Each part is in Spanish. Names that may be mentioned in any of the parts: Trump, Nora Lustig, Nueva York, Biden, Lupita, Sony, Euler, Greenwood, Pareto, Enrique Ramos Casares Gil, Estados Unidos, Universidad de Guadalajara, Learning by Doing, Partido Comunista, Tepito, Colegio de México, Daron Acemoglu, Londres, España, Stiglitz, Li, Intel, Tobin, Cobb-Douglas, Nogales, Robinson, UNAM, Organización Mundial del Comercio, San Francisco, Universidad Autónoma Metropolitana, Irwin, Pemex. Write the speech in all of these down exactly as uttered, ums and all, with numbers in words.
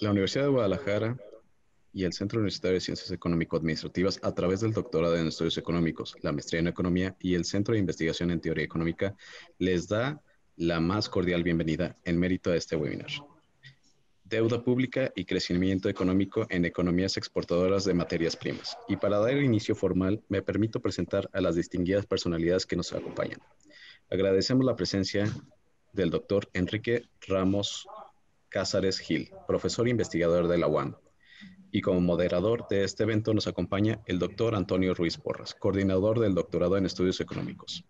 La Universidad de Guadalajara y el Centro Universitario de Ciencias Económico-Administrativas, a través del doctorado en Estudios Económicos, la maestría en Economía y el Centro de Investigación en Teoría Económica, les da la más cordial bienvenida en mérito a este webinar. Deuda pública y crecimiento económico en economías exportadoras de materias primas. Y para dar inicio formal, me permito presentar a las distinguidas personalidades que nos acompañan. Agradecemos la presencia del doctor Enrique Ramos Casares Gil, profesor e investigador de la UAM. Y como moderador de este evento nos acompaña el doctor Antonio Ruiz Porras, coordinador del doctorado en Estudios Económicos.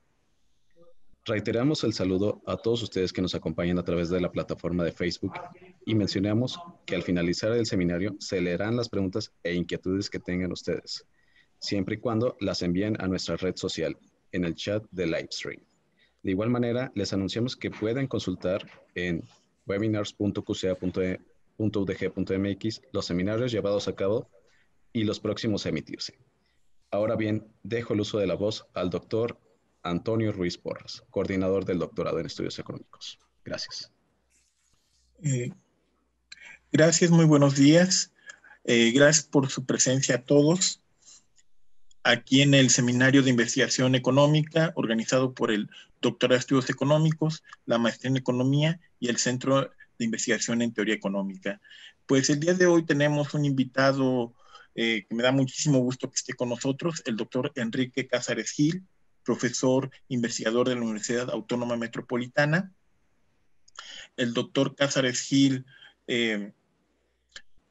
Reiteramos el saludo a todos ustedes que nos acompañan a través de la plataforma de Facebook y mencionamos que al finalizar el seminario se leerán las preguntas e inquietudes que tengan ustedes, siempre y cuando las envíen a nuestra red social en el chat de Livestream. De igual manera, les anunciamos que pueden consultar en webinars punto q c a punto e d g punto m x los seminarios llevados a cabo y los próximos a emitirse. Ahora bien, dejo el uso de la voz al doctor Antonio Ruiz Porras, coordinador del doctorado en Estudios Económicos. Gracias. Eh, gracias, muy buenos días. Eh, gracias por su presencia a todos aquí en el Seminario de Investigación Económica organizado por el Doctorado de Estudios Económicos, la Maestría en Economía y el Centro de Investigación en Teoría Económica. Pues el día de hoy tenemos un invitado eh, que me da muchísimo gusto que esté con nosotros, el doctor Enrique Casares Gil, profesor investigador de la Universidad Autónoma Metropolitana. El doctor Casares Gil, eh,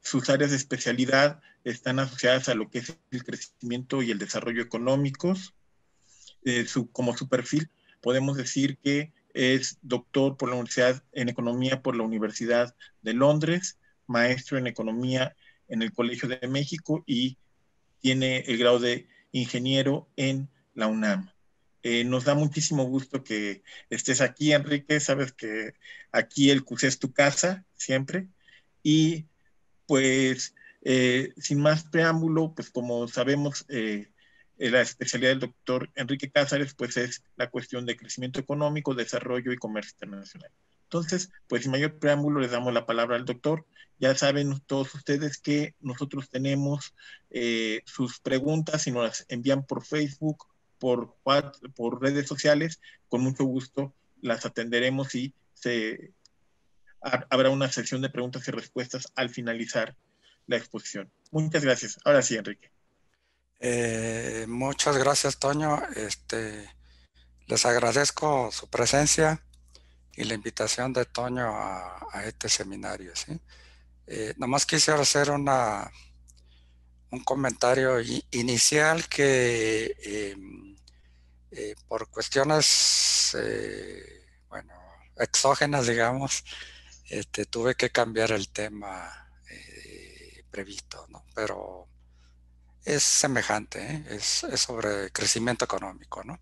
sus áreas de especialidad están asociadas a lo que es el crecimiento y el desarrollo económicos. Eh, su, como su perfil, podemos decir que es doctor por la Universidad en Economía por la Universidad de Londres, maestro en Economía en el Colegio de México y tiene el grado de ingeniero en la UNAM. Eh, nos da muchísimo gusto que estés aquí, Enrique. Sabes que aquí el Q C es tu casa, siempre. Y pues, eh, sin más preámbulo, pues como sabemos, eh, la especialidad del doctor Enrique Casares, pues es la cuestión de crecimiento económico, desarrollo y comercio internacional. Entonces, pues sin mayor preámbulo les damos la palabra al doctor. Ya saben todos ustedes que nosotros tenemos eh, sus preguntas y nos las envían por Facebook, por, por redes sociales. Con mucho gusto las atenderemos y se, ha, habrá una sesión de preguntas y respuestas al finalizar la exposición. Muchas gracias. Ahora sí, Enrique. Eh, muchas gracias, Toño. Este, les agradezco su presencia y la invitación de Toño a, a este seminario, ¿sí? Eh, nomás quisiera hacer una, un comentario inicial que eh, eh, por cuestiones eh, bueno, exógenas, digamos, este, tuve que cambiar el tema eh, previsto, ¿no? Pero es semejante, ¿eh? es, es sobre crecimiento económico, ¿no?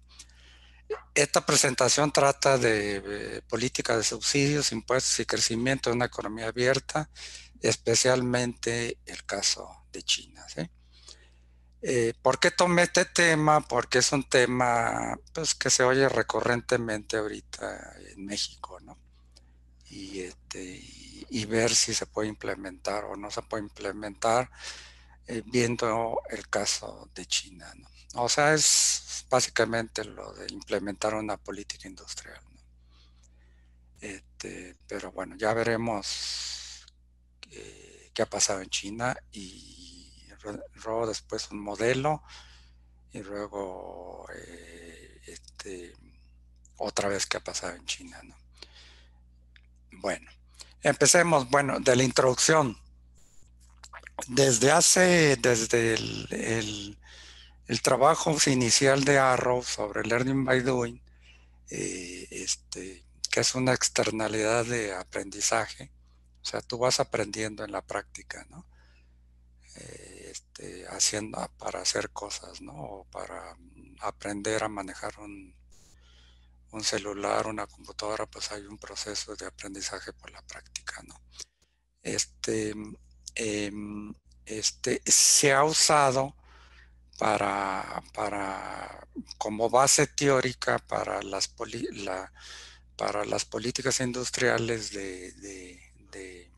Esta presentación trata de eh, política de subsidios, impuestos y crecimiento de una economía abierta, especialmente el caso de China, ¿sí? Eh, ¿Por qué tomé este tema? Porque es un tema pues, que se oye recurrentemente ahorita en México, ¿no? Y, este, y, y ver si se puede implementar o no se puede implementar, eh, viendo el caso de China, ¿no? O sea, es básicamente lo de implementar una política industrial, ¿no? Este, pero bueno, ya veremos qué, qué ha pasado en China y luego después un modelo y luego eh, este, otra vez qué ha pasado en China, ¿no? Bueno, empecemos, bueno, de la introducción. Desde hace, desde el... el El trabajo inicial de Arrow sobre Learning by Doing, eh, este, que es una externalidad de aprendizaje, o sea, tú vas aprendiendo en la práctica, ¿no? Eh, este, haciendo para hacer cosas, ¿no? O para aprender a manejar un, un celular, una computadora, pues hay un proceso de aprendizaje por la práctica, ¿no? Este, eh, este se ha usado Para, para como base teórica para las, poli, la, para las políticas industriales de, de, de,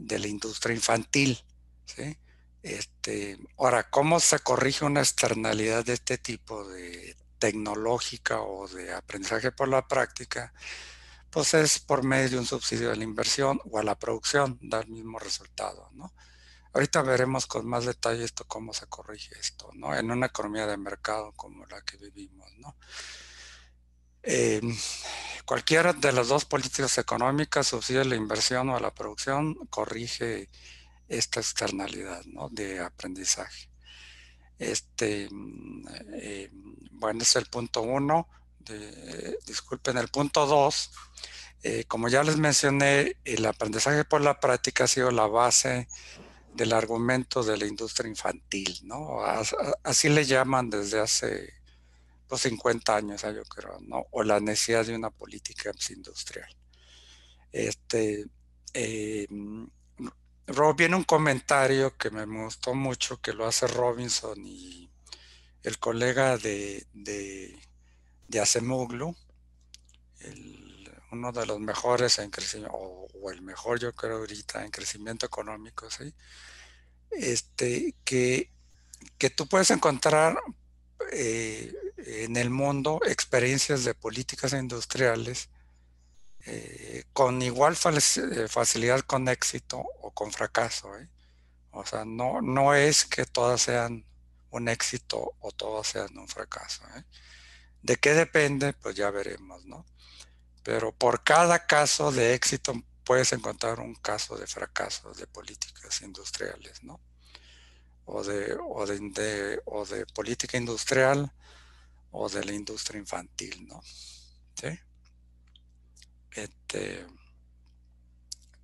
de la industria infantil, ¿sí? Este, ahora, ¿cómo se corrige una externalidad de este tipo, de tecnológica o de aprendizaje por la práctica? Pues es por medio de un subsidio a la inversión o a la producción, da el mismo resultado, ¿no? Ahorita veremos con más detalle esto, cómo se corrige esto, ¿no? En una economía de mercado como la que vivimos, ¿no? Eh, cualquiera de las dos políticas económicas, subsidio a la inversión o a la producción, corrige esta externalidad, ¿no? De aprendizaje. Este, eh, bueno, es el punto uno. De, eh, disculpen, el punto dos. Eh, como ya les mencioné, el aprendizaje por la práctica ha sido la base del argumento de la industria infantil, ¿no? As, a, así le llaman desde hace los cincuenta años, yo creo, ¿no? O la necesidad de una política industrial. Este, eh, Rob, viene un comentario que me gustó mucho, que lo hace Robinson y el colega de, de, de Acemoglu, el, uno de los mejores en crecimiento, o, o el mejor, yo creo, ahorita en crecimiento económico, ¿sí? Este, que, que tú puedes encontrar eh, en el mundo experiencias de políticas industriales Eh, con igual facilidad, con éxito o con fracaso, ¿eh? O sea, no, no es que todas sean un éxito o todas sean un fracaso, ¿eh? ¿De qué depende? Pues ya veremos, ¿no? Pero por cada caso de éxito puedes encontrar un caso de fracaso de políticas industriales, ¿no? O de, o de, de, o de política industrial o de la industria infantil, ¿no? ¿Sí? Este,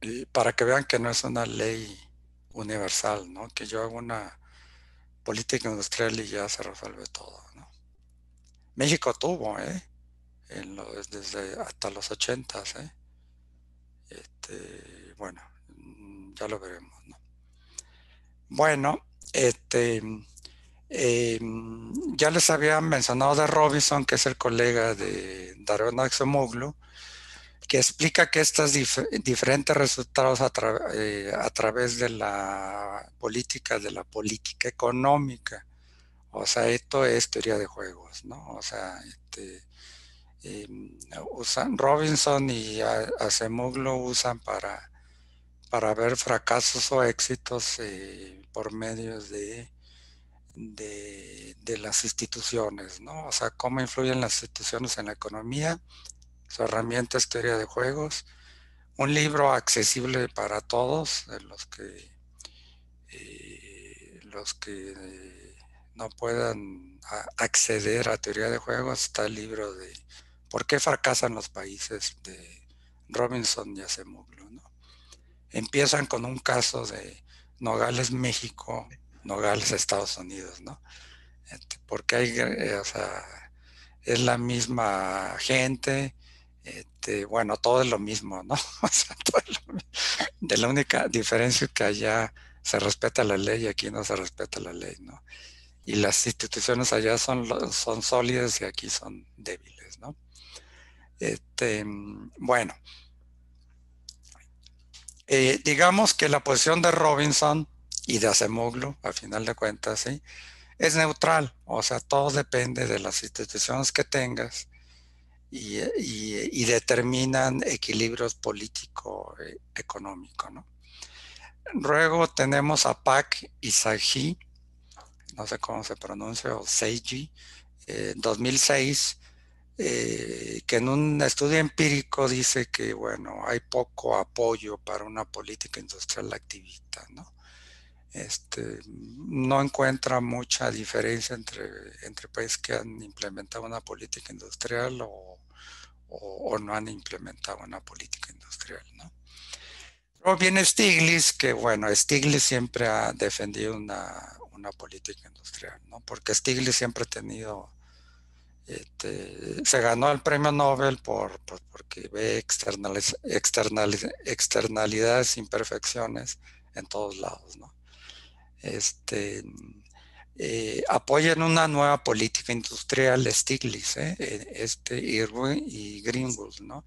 y para que vean que no es una ley universal, ¿no? Que yo hago una política industrial y ya se resuelve todo, ¿no? México tuvo, ¿eh? En lo, desde hasta los ochentas, ¿eh? Este, bueno, ya lo veremos, ¿no? Bueno, este, eh, ya les había mencionado de Robinson, que es el colega de Daron Acemoglu, que explica que estos dif diferentes resultados a, tra eh, a través de la política, de la política económica. O sea, esto es teoría de juegos, ¿no? O sea, este, eh, usan, Robinson y Acemoglu usan para, para ver fracasos o éxitos eh, por medio de, de, de las instituciones, ¿no? O sea, cómo influyen las instituciones en la economía. Su herramienta es teoría de juegos. Un libro accesible para todos, los que, eh, los que eh, no puedan a acceder a teoría de juegos. Está el libro de ¿Por qué fracasan los países?, de Robinson y Acemoglu, ¿no? Empiezan con un caso de Nogales, México, Nogales, Estados Unidos, ¿no? Porque hay, eh, o sea, es la misma gente. Este, bueno, todo es lo mismo, ¿no? O sea, todo es lo mismo. De la única diferencia es que allá se respeta la ley y aquí no se respeta la ley, ¿no? Y las instituciones allá son, son sólidas y aquí son débiles, ¿no? Este, bueno, eh, digamos que la posición de Robinson y de Acemoglu, a final de cuentas, ¿sí?, es neutral. O sea, todo depende de las instituciones que tengas. Y, y, y determinan equilibrios político-económico, ¿no? Luego tenemos a Pak Isaji, no sé cómo se pronuncia, o Seiji, eh, dos mil seis, eh, que en un estudio empírico dice que, bueno, hay poco apoyo para una política industrial activista, ¿no? Este, no encuentra mucha diferencia entre, entre países que han implementado una política industrial o O, o no han implementado una política industrial, ¿no? Luego viene Stiglitz, que bueno, Stiglitz siempre ha defendido una, una política industrial, ¿no? Porque Stiglitz siempre ha tenido, este, se ganó el premio Nobel por, por, porque ve externaliz, externaliz, externalidades, imperfecciones en todos lados, ¿no? Este, eh, apoyan una nueva política industrial de Stiglitz, eh, este Irwin y Greenwood, ¿no?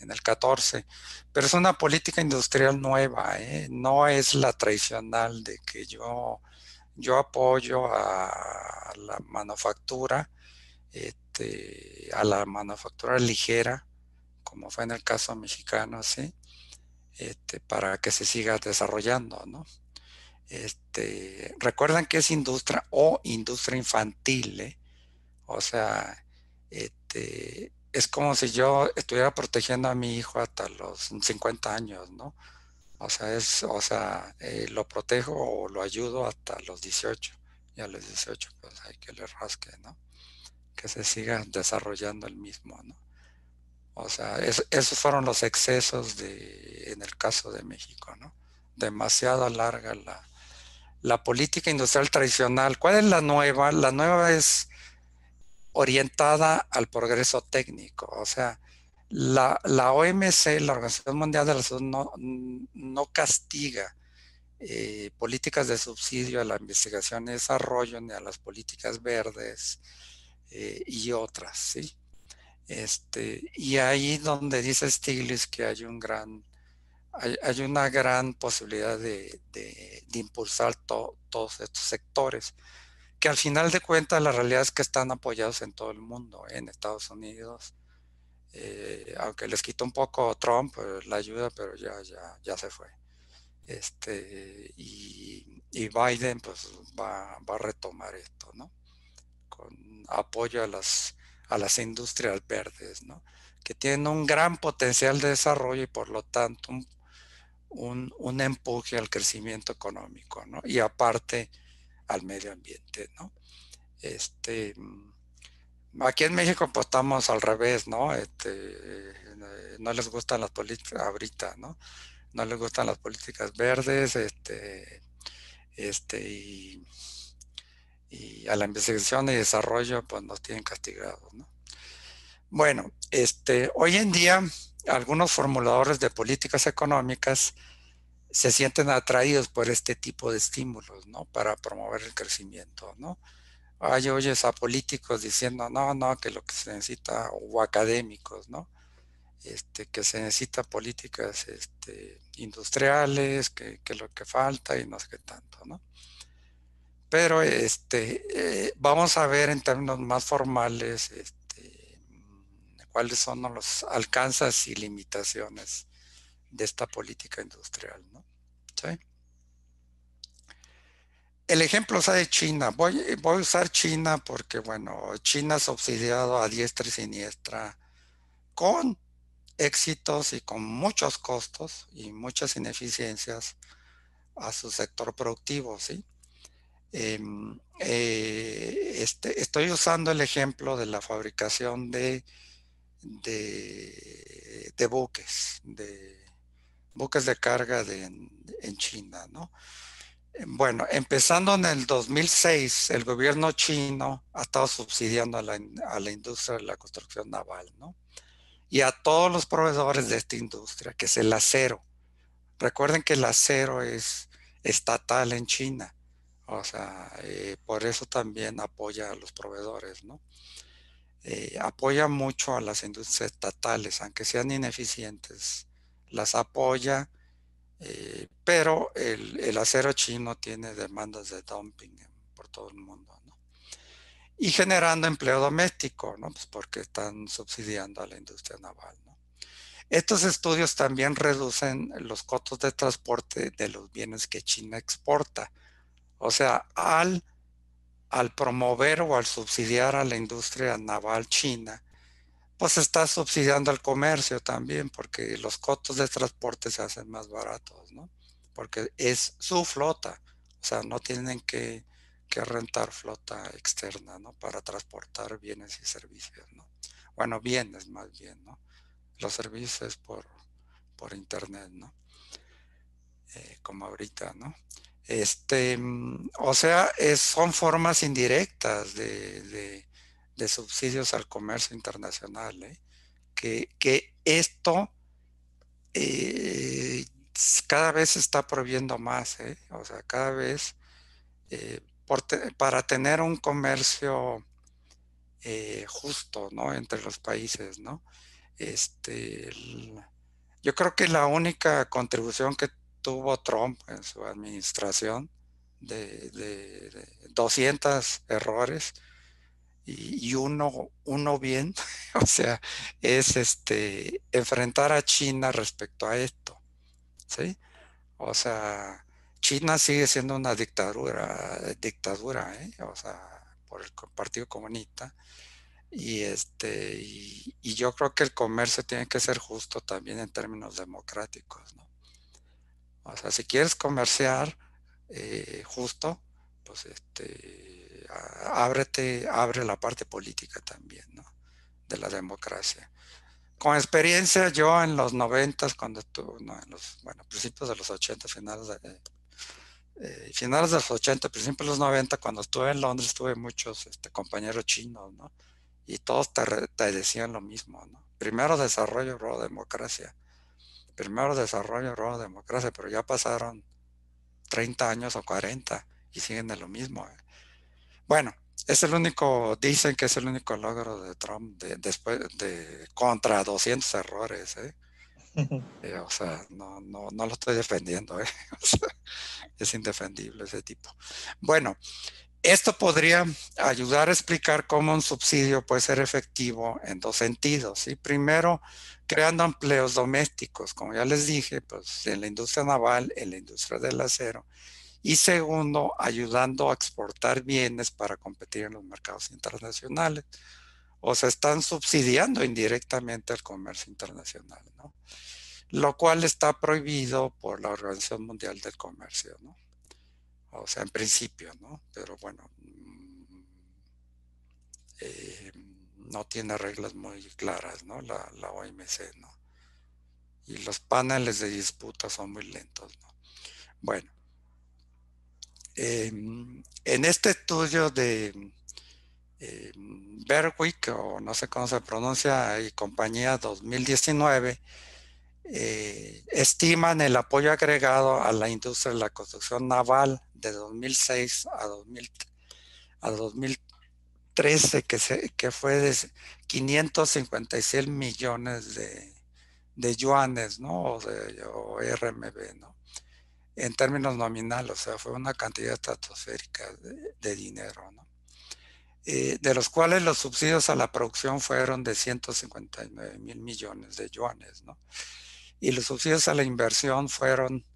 En el catorce, pero es una política industrial nueva, ¿eh? No es la tradicional de que yo, yo apoyo a la manufactura, este, a la manufactura ligera, como fue en el caso mexicano, ¿sí? Este, para que se siga desarrollando, ¿no? Este, recuerdan que es industria o industria infantil, ¿eh? O sea, este... es como si yo estuviera protegiendo a mi hijo hasta los cincuenta años, ¿no? O sea, es, o sea eh, lo protejo o lo ayudo hasta los dieciocho. Y a los dieciocho, pues hay que le rasque, ¿no? Que se siga desarrollando el mismo, ¿no? O sea, es, esos fueron los excesos de, en el caso de México, ¿no? Demasiado larga la, la política industrial tradicional. ¿Cuál es la nueva? La nueva es orientada al progreso técnico. O sea, la, la O M C, la Organización Mundial de la Salud, no, no castiga eh, políticas de subsidio a la investigación y desarrollo ni a las políticas verdes eh, y otras, ¿sí? Este, y ahí donde dice Stiglitz que hay un gran, hay, hay una gran posibilidad de, de, de impulsar to, todos estos sectores, que al final de cuentas la realidad es que están apoyados en todo el mundo, en Estados Unidos, eh, aunque les quitó un poco Trump la ayuda, pero ya, ya, ya se fue. Este, y, y Biden pues va, va a retomar esto, ¿no? Con apoyo a las, a las industrias verdes, ¿no? Que tienen un gran potencial de desarrollo y por lo tanto un, un, un empuje al crecimiento económico, ¿no? Y aparte al medio ambiente, ¿no? Este, aquí en México pues estamos al revés, ¿no? Este, no les gustan las políticas ahorita, ¿no? No les gustan las políticas verdes, este, este y, y a la investigación y desarrollo pues nos tienen castigados, ¿no? Bueno, este, hoy en día algunos formuladores de políticas económicas se sienten atraídos por este tipo de estímulos, ¿no? Para promover el crecimiento, ¿no? Hay oyes a políticos diciendo, no, no, que lo que se necesita, o académicos, ¿no? Este, que se necesita políticas este, industriales, que, que lo que falta y no sé qué tanto, ¿no? Pero este, eh, vamos a ver en términos más formales este, cuáles son los alcances y limitaciones de esta política industrial, ¿no? ¿Sí? El ejemplo es de China. Voy, voy a usar China porque, bueno, China ha subsidiado a diestra y siniestra con éxitos y con muchos costos y muchas ineficiencias a su sector productivo, ¿sí? Eh, eh, este, estoy usando el ejemplo de la fabricación de, de, de buques, de buques de carga de, en China, ¿no? Bueno, empezando en el dos mil seis, el gobierno chino ha estado subsidiando a la, a la industria de la construcción naval, ¿no? Y a todos los proveedores de esta industria, que es el acero. Recuerden que el acero es estatal en China, o sea, eh, por eso también apoya a los proveedores, ¿no? Eh, apoya mucho a las industrias estatales, aunque sean ineficientes, las apoya, eh, pero el, el acero chino tiene demandas de dumping por todo el mundo, ¿no? Y generando empleo doméstico, ¿no? Pues porque están subsidiando a la industria naval, ¿no? Estos estudios también reducen los costos de transporte de los bienes que China exporta. O sea, al, al promover o al subsidiar a la industria naval china, pues está subsidiando al comercio también, porque los costos de transporte se hacen más baratos, ¿no? Porque es su flota, o sea, no tienen que, que rentar flota externa, ¿no? Para transportar bienes y servicios, ¿no? Bueno, bienes más bien, ¿no? Los servicios por, por internet, ¿no? Eh, como ahorita, ¿no? Este, o sea, es, son formas indirectas de... de de subsidios al comercio internacional, ¿eh? que, que esto eh, cada vez se está prohibiendo más, ¿eh? O sea, cada vez eh, por te, para tener un comercio eh, justo, ¿no?, entre los países, ¿no? Este, el, yo creo que la única contribución que tuvo Trump en su administración de, de, de doscientos errores y, y uno, uno bien, o sea, es este, enfrentar a China respecto a esto, ¿sí? O sea, China sigue siendo una dictadura, dictadura, ¿eh? O sea, por el Partido Comunista. Y este, y, y yo creo que el comercio tiene que ser justo también en términos democráticos, ¿no? O sea, si quieres comerciar eh, justo, pues este, ábrete, abre la parte política también, ¿no?, de la democracia. Con experiencia, yo en los noventas, cuando estuve, no, en los, bueno, principios de los ochenta, finales de, eh, finales de los ochenta, principios de los noventa, cuando estuve en Londres, tuve muchos este, compañeros chinos, ¿no? Y todos te, te decían lo mismo, ¿no? Primero desarrollo, luego democracia. Primero desarrollo, luego democracia, pero ya pasaron treinta años o cuarenta y siguen de lo mismo, ¿eh? Bueno, es el único, dicen que es el único logro de Trump de, después de contra doscientos errores, ¿eh? Eh, o sea, no, no, no lo estoy defendiendo, ¿eh? O sea, es indefendible ese tipo. Bueno, esto podría ayudar a explicar cómo un subsidio puede ser efectivo en dos sentidos, ¿sí? Primero, creando empleos domésticos, como ya les dije, pues en la industria naval, en la industria del acero. Y segundo, ayudando a exportar bienes para competir en los mercados internacionales. O sea, están subsidiando indirectamente el comercio internacional, ¿no? Lo cual está prohibido por la Organización Mundial del Comercio, ¿no? O sea, en principio, ¿no? Pero bueno, eh, no tiene reglas muy claras, ¿no? La, la O M C, ¿no? Y los paneles de disputa son muy lentos, ¿no? Bueno. Eh, en este estudio de eh, Berwick, o no sé cómo se pronuncia, y compañía dos mil diecinueve, eh, estiman el apoyo agregado a la industria de la construcción naval de dos mil seis a, dos mil, a dos mil trece, que, se, que fue de quinientos cincuenta y seis millones de, de yuanes, ¿no? O, de, o R M B, ¿no?, en términos nominales. O sea, fue una cantidad estratosférica de, de dinero, ¿no? Eh, de los cuales los subsidios a la producción fueron de ciento cincuenta y nueve mil millones de yuanes, ¿no? Y los subsidios a la inversión fueron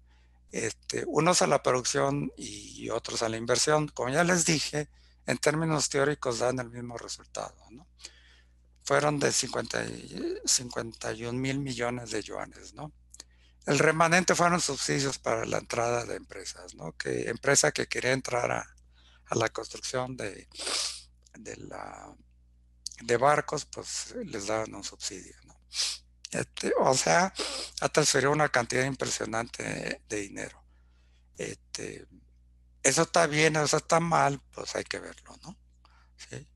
este, unos a la producción y otros a la inversión. Como ya les dije, en términos teóricos dan el mismo resultado, ¿no? Fueron de cincuenta y un mil millones de yuanes, ¿no? El remanente fueron subsidios para la entrada de empresas, ¿no? Que empresa que quería entrar a, a la construcción de, de, la, de barcos, pues les daban un subsidio, ¿no? Este, o sea, ha transferido una cantidad impresionante de dinero. Este, eso está bien, eso está mal, pues hay que verlo, ¿no? ¿Sí?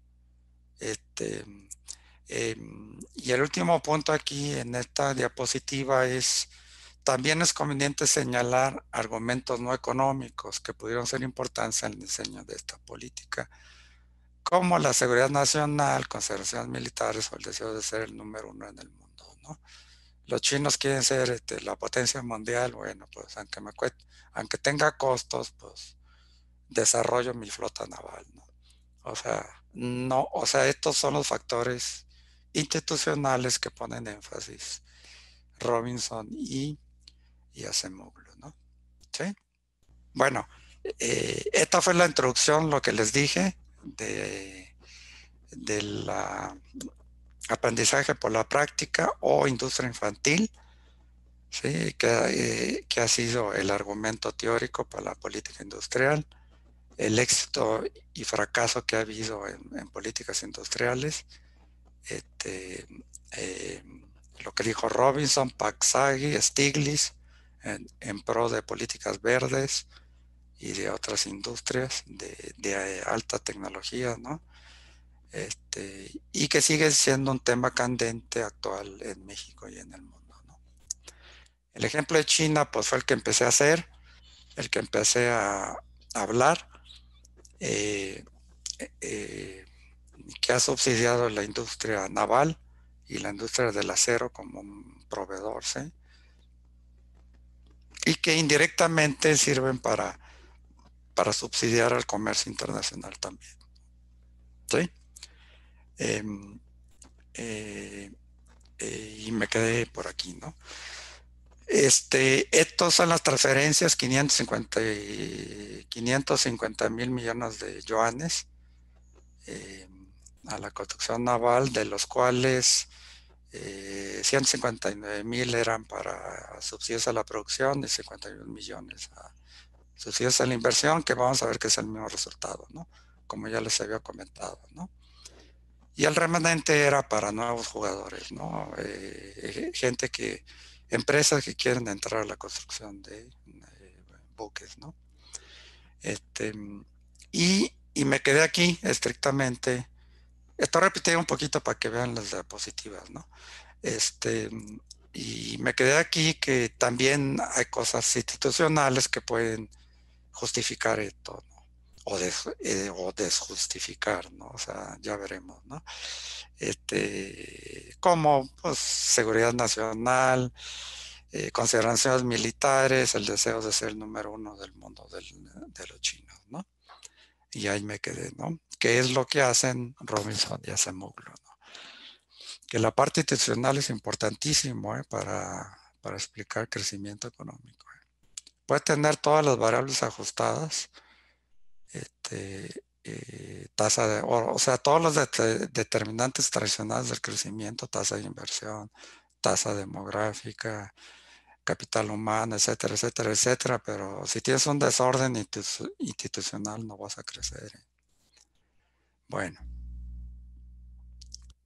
Este, eh, y el último punto aquí en esta diapositiva es... También es conveniente señalar argumentos no económicos que pudieron ser importantes en el diseño de esta política, como la seguridad nacional, consideraciones militares o el deseo de ser el número uno en el mundo, ¿no? Los chinos quieren ser este, la potencia mundial. Bueno, pues aunque me cueste, aunque tenga costos, pues desarrollo mi flota naval, ¿no? O sea, no, o sea, estos son los factores institucionales que ponen énfasis Robinson y y Acemoglu, ¿no? ¿Sí? Bueno, eh, esta fue la introducción, lo que les dije, de, de la aprendizaje por la práctica o industria infantil, ¿sí? Que, eh, que ha sido el argumento teórico para la política industrial, el éxito y fracaso que ha habido en, en políticas industriales, este, eh, lo que dijo Robinson, Paksagi, Stiglitz, en, en pro de políticas verdes y de otras industrias de, de alta tecnología, ¿no? Este, y que sigue siendo un tema candente actual en México y en el mundo, ¿no? El ejemplo de China, pues fue el que empecé a hacer, el que empecé a hablar, eh, eh, que ha subsidiado la industria naval y la industria del acero como un proveedor, ¿sí? Y que indirectamente sirven para, para subsidiar al comercio internacional también, ¿sí? Eh, eh, eh, y me quedé por aquí, ¿no? Este, estos son las transferencias, quinientos cincuenta mil millones de yuanes eh, a la construcción naval, de los cuales eh, ciento cincuenta y nueve mil eran para subsidios a la producción y cincuenta y un millones a subsidios a la inversión, que vamos a ver que es el mismo resultado, ¿no? Como ya les había comentado, ¿no? Y el remanente era para nuevos jugadores, ¿no? Eh, gente que, empresas que quieren entrar a la construcción de eh, buques, ¿no? Este, y, y me quedé aquí estrictamente. Esto repetí un poquito para que vean las diapositivas, ¿no? Este, y me quedé aquí que también hay cosas institucionales que pueden justificar esto, ¿no? O, des, eh, o desjustificar, ¿no? O sea, ya veremos, ¿no? Este, como pues, seguridad nacional, eh, consideraciones militares, el deseo de ser el número uno del mundo del, de los chinos, ¿no? Y ahí me quedé, ¿no? Que es lo que hacen Robinson y Acemoglu, ¿no? Que la parte institucional es importantísimo, ¿eh? para, para explicar crecimiento económico, ¿eh? Puede tener todas las variables ajustadas, Este, eh, tasa de, o, o sea, todos los de, determinantes tradicionales del crecimiento, tasa de inversión, tasa demográfica, capital humano, etcétera, etcétera, etcétera, pero si tienes un desorden institu institucional no vas a crecer, ¿eh? Bueno,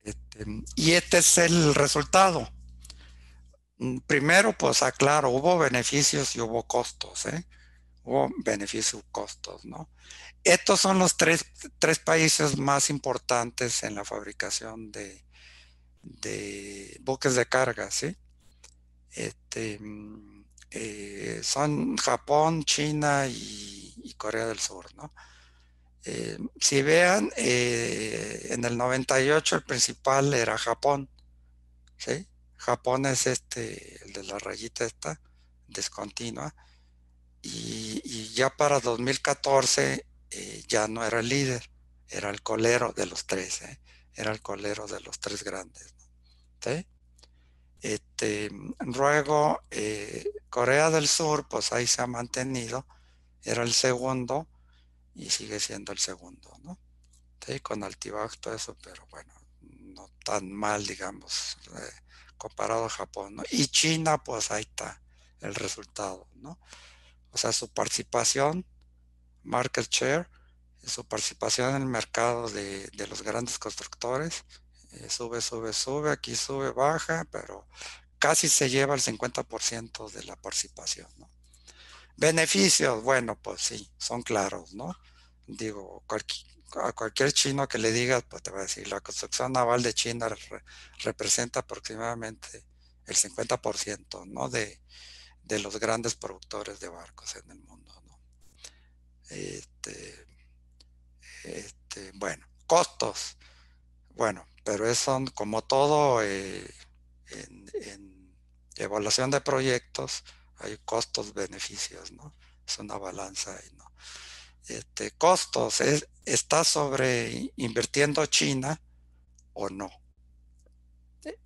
este, y este es el resultado. Primero, pues aclaro, hubo beneficios y hubo costos, ¿eh? O beneficios costos, ¿no? Estos son los tres, tres países más importantes en la fabricación de, de buques de carga, ¿sí? Este, eh, son Japón, China y, y Corea del Sur, ¿no? Eh, si vean, eh, en el noventa y ocho el principal era Japón, ¿sí? Japón es este, el de la rayita esta, descontinua. Y, y ya para dos mil catorce eh, ya no era el líder, era el colero de los tres, ¿eh? Era el colero de los tres grandes, ¿no? ¿Sí? Este, luego eh, Corea del Sur, pues ahí se ha mantenido, era el segundo y sigue siendo el segundo, ¿no? ¿Sí? Con altibajos todo eso, pero bueno, no tan mal, digamos, eh, comparado a Japón, ¿no? Y China, pues ahí está el resultado, ¿no? O sea, su participación, market share, su participación en el mercado de, de los grandes constructores, eh, sube, sube, sube, aquí sube, baja, pero casi se lleva el cincuenta por ciento de la participación, ¿no? Beneficios, bueno, pues sí, son claros, ¿no? Digo, cualqui, a cualquier chino que le digas, pues te va a decir, la construcción naval de China re, representa aproximadamente el cincuenta por ciento, ¿no? De... de los grandes productores de barcos en el mundo, ¿no? Este, este, bueno, costos. Bueno, pero es son como todo eh, en, en evaluación de proyectos, hay costos, beneficios, ¿no? Es una balanza ahí, ¿no? Este, costos, es, ¿está sobre invirtiendo China o no?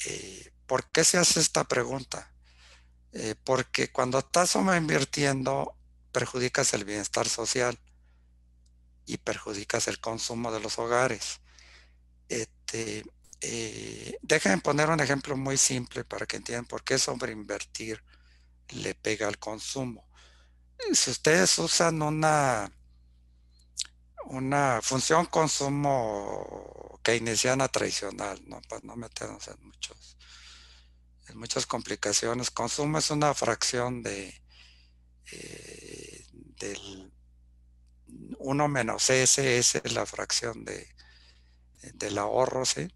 Eh, ¿por qué se hace esta pregunta? Eh, porque cuando estás sobreinvirtiendo perjudicas el bienestar social y perjudicas el consumo de los hogares. Este, eh, déjenme poner un ejemplo muy simple para que entiendan por qué sobreinvertir le pega al consumo. Si ustedes usan una, una función consumo keynesiana tradicional, ¿no? Para no meternos en muchos... en muchas complicaciones, consumo es una fracción de eh, del uno menos S, S es la fracción de, del ahorro, ¿sí?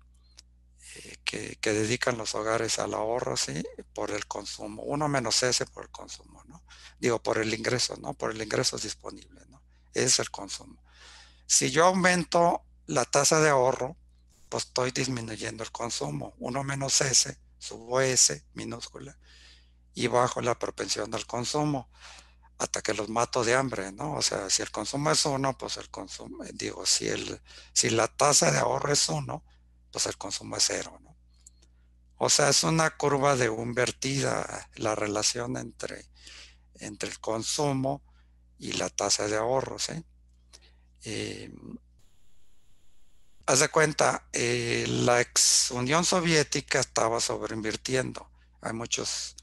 eh, que, que dedican los hogares al ahorro, ¿sí? Por el consumo, uno menos S por el consumo, ¿no? Digo, por el ingreso, ¿no? Por el ingreso disponible, ¿no? Es el consumo. Si yo aumento la tasa de ahorro, pues estoy disminuyendo el consumo. uno menos S, subo S minúscula y bajo la propensión del consumo hasta que los mato de hambre, ¿no? O sea, si el consumo es uno, pues el consumo, digo, si, el, si la tasa de ahorro es uno, pues el consumo es cero, ¿no? O sea, es una curva de invertida la relación entre, entre el consumo y la tasa de ahorro, ¿sí? Eh, haz de cuenta, eh, la ex Unión Soviética estaba sobreinvirtiendo. Hay muchos,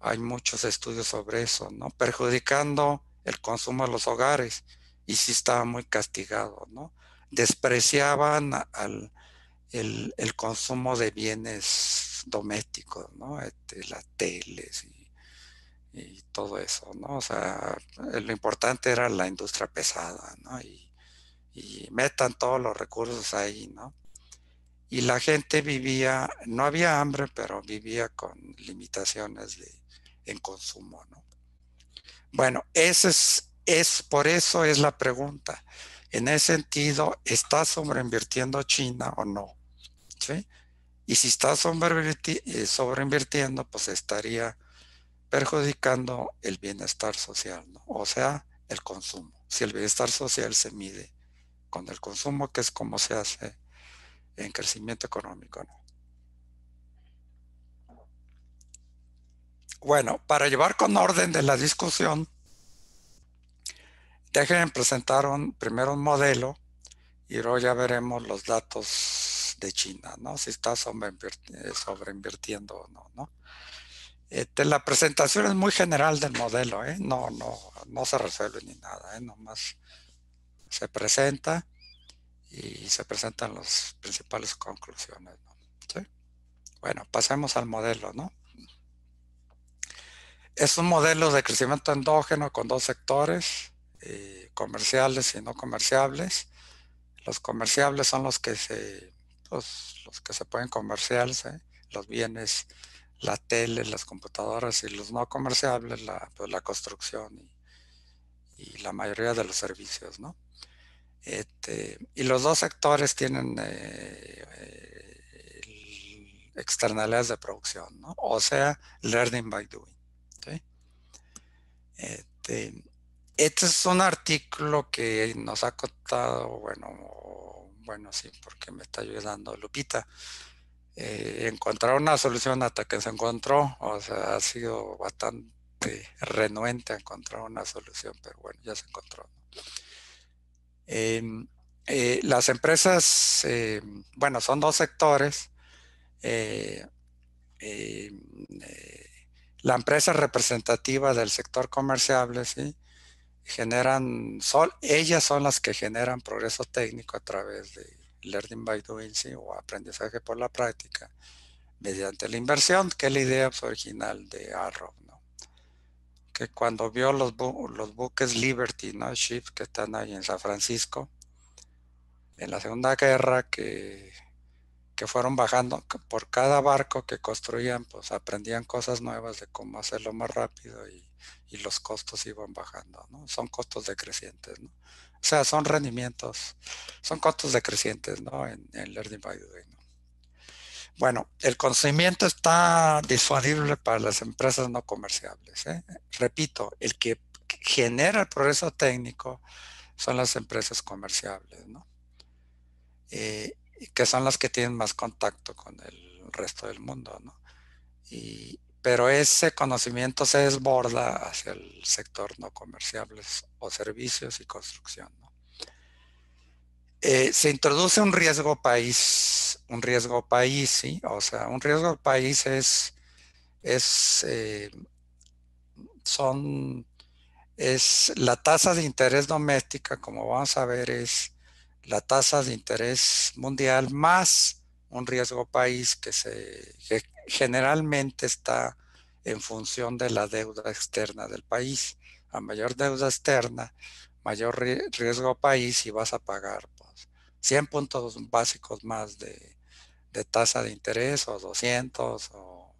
hay muchos estudios sobre eso, ¿no? Perjudicando el consumo de los hogares, y sí estaba muy castigado, ¿no? Despreciaban al, el, el consumo de bienes domésticos, ¿no? Este, las teles y y todo eso, ¿no? O sea, lo importante era la industria pesada, ¿no? Y, y metan todos los recursos ahí, ¿no? Y la gente vivía, no había hambre, pero vivía con limitaciones de, en consumo, ¿no? Bueno, ese es, es, por eso es la pregunta. En ese sentido, ¿está sobreinvirtiendo China o no? ¿Sí? Y si está sobreinvirtiendo, pues estaría perjudicando el bienestar social, ¿no? O sea, el consumo. Si el bienestar social se mide con el consumo, que es como se hace en crecimiento económico, ¿no? Bueno, para llevar con orden de la discusión, déjenme presentar un, primero un modelo y luego ya veremos los datos de China, ¿no? Si está sobreinvirtiendo o no, ¿no? Este, la presentación es muy general del modelo, ¿eh? no, no, no se resuelve ni nada, ¿eh? Nomás se presenta y se presentan las principales conclusiones, ¿no? ¿Sí? Bueno, pasemos al modelo, ¿no? Es un modelo de crecimiento endógeno con dos sectores, eh, comerciales y no comerciables. Los comerciables son los que se, los, los que se pueden comerciarse, ¿eh? Los bienes, la tele, las computadoras, y los no comerciables, la, pues, la construcción y, y la mayoría de los servicios, ¿no? Este, y los dos sectores tienen eh, eh, externalidades de producción, ¿no? O sea, learning by doing, ¿sí? Este, este es un artículo que nos ha contado, bueno, bueno, sí, porque me está ayudando Lupita. Eh, encontrar una solución hasta que se encontró, o sea, ha sido bastante renuente a encontrar una solución, pero bueno, ya se encontró, ¿no? Eh, eh, las empresas, eh, bueno, son dos sectores. Eh, eh, eh, la empresa representativa del sector comerciable, ¿sí? Generan, son, ellas son las que generan progreso técnico a través de Learning by Doing, ¿sí? O aprendizaje por la práctica mediante la inversión, que es la idea original de Arrow, ¿no? Que cuando vio los, bu los buques Liberty, ¿no? Ship, que están ahí en San Francisco en la Segunda Guerra, que, que fueron bajando por cada barco que construían, pues aprendían cosas nuevas de cómo hacerlo más rápido y, y los costos iban bajando, ¿no? Son costos decrecientes, ¿no? O sea, son rendimientos, son costos decrecientes, ¿no? En, en Learning by Doing, ¿no? Bueno, el conocimiento está disponible para las empresas no comerciables, ¿eh? Repito, el que genera el progreso técnico son las empresas comerciables, ¿no? Eh, que son las que tienen más contacto con el resto del mundo, ¿no? Y, pero ese conocimiento se desborda hacia el sector no comerciables o servicios y construcción, ¿no? Eh, se introduce un riesgo país, un riesgo país, ¿sí? O sea, un riesgo país es, es, eh, son, es la tasa de interés doméstica, como vamos a ver, es la tasa de interés mundial más un riesgo país que se que generalmente está en función de la deuda externa del país. A mayor deuda externa, mayor riesgo país, y vas a pagar, pues, cien puntos básicos más de, de tasa de interés, o doscientos, o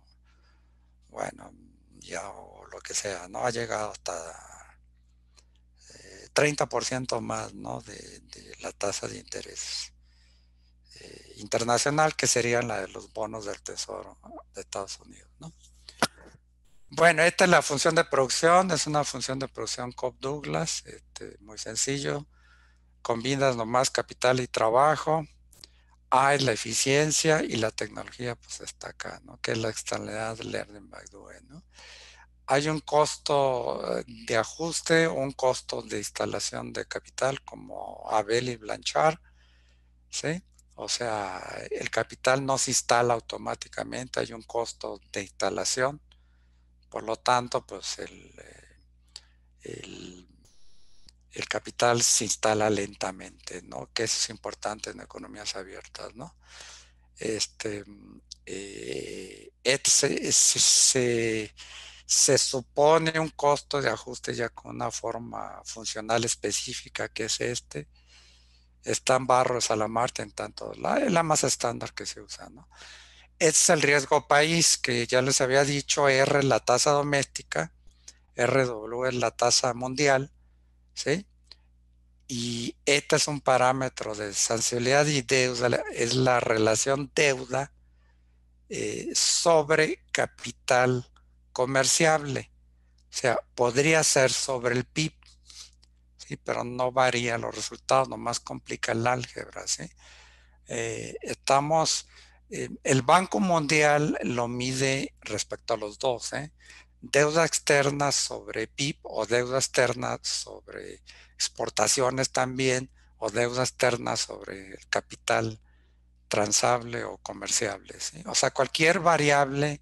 bueno, ya, o lo que sea, ¿no? Ha llegado hasta eh, treinta por ciento más, ¿no?, de, de la tasa de interés eh, internacional, que serían la de los bonos del Tesoro, ¿no?, de Estados Unidos, ¿no? Bueno, esta es la función de producción, es una función de producción Cobb-Douglas, este, muy sencillo. Combinas nomás capital y trabajo. A es la eficiencia y la tecnología, pues está acá, ¿no?, que es la externalidad de Learning by Doing, ¿no? Hay un costo de ajuste, un costo de instalación de capital como Abel y Blanchard, ¿sí? O sea, el capital no se instala automáticamente, hay un costo de instalación. Por lo tanto, pues el, el, el capital se instala lentamente, ¿no? Que eso es importante en economías abiertas, ¿no? Este, eh, se, se, se supone un costo de ajuste ya con una forma funcional específica, que es este. Están Barros a la Marte en tanto, la, la más estándar que se usa, ¿no? Este es el riesgo país, que ya les había dicho. R es la tasa doméstica, R W es la tasa mundial, ¿sí? Y este es un parámetro de sensibilidad y deuda, es la relación deuda eh, sobre capital comerciable. O sea, podría ser sobre el P I B, ¿sí?, pero no varía los resultados, nomás complica el álgebra, ¿sí? Eh, estamos... El Banco Mundial lo mide respecto a los dos, ¿eh? Deuda externa sobre P I B, o deuda externa sobre exportaciones también, o deuda externa sobre el capital transable o comerciable, ¿sí? O sea, cualquier variable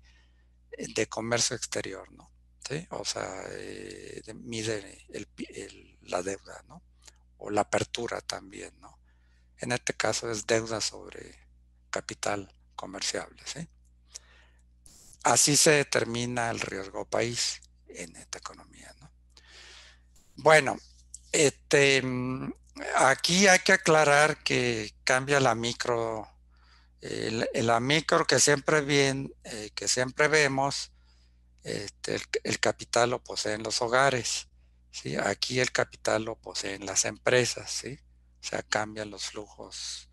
de comercio exterior, ¿no? ¿Sí? O sea, eh, mide el, el, la deuda, ¿no? O la apertura también, ¿no? En este caso es deuda sobre capital comerciable, ¿sí? Así se determina el riesgo país en esta economía, ¿no? Bueno, este, aquí hay que aclarar que cambia la micro, el, la micro que siempre, bien, eh, que siempre vemos, este, el, el capital lo poseen los hogares, ¿sí? Aquí el capital lo poseen las empresas, ¿sí? O sea, cambian los flujos.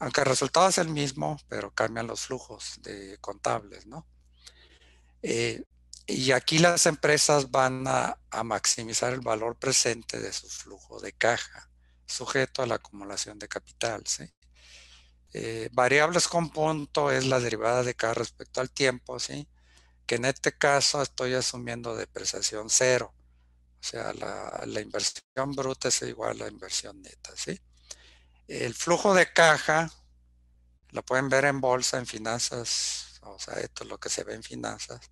Aunque el resultado es el mismo, pero cambian los flujos de contables, ¿no? Eh, y aquí las empresas van a, a maximizar el valor presente de su flujo de caja, sujeto a la acumulación de capital, ¿sí? Eh, variables con punto es la derivada de K respecto al tiempo, ¿sí? Que en este caso estoy asumiendo depreciación cero. O sea, la, la inversión bruta es igual a la inversión neta, ¿sí? El flujo de caja lo pueden ver en bolsa, en finanzas. O sea, esto es lo que se ve en finanzas.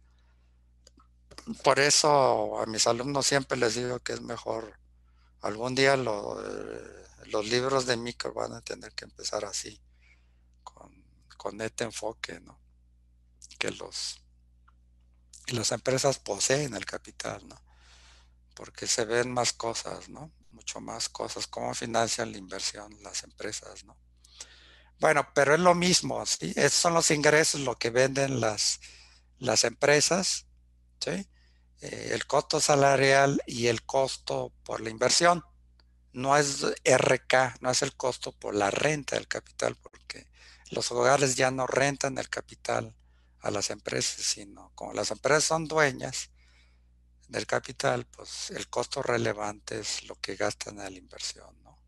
Por eso a mis alumnos siempre les digo que es mejor. Algún día lo, los libros de micro van a tener que empezar así, con, con este enfoque, ¿no? Que los, las empresas poseen el capital, ¿no? Porque se ven más cosas, ¿no? Mucho más cosas, cómo financian la inversión las empresas, ¿no? Bueno, pero es lo mismo, ¿sí? Esos son los ingresos, lo que venden las, las empresas, ¿sí? Eh, el costo salarial y el costo por la inversión. No es R K, no es el costo por la renta del capital, porque los hogares ya no rentan el capital a las empresas, sino como las empresas son dueñas del capital, pues el costo relevante es lo que gastan en la inversión, ¿no?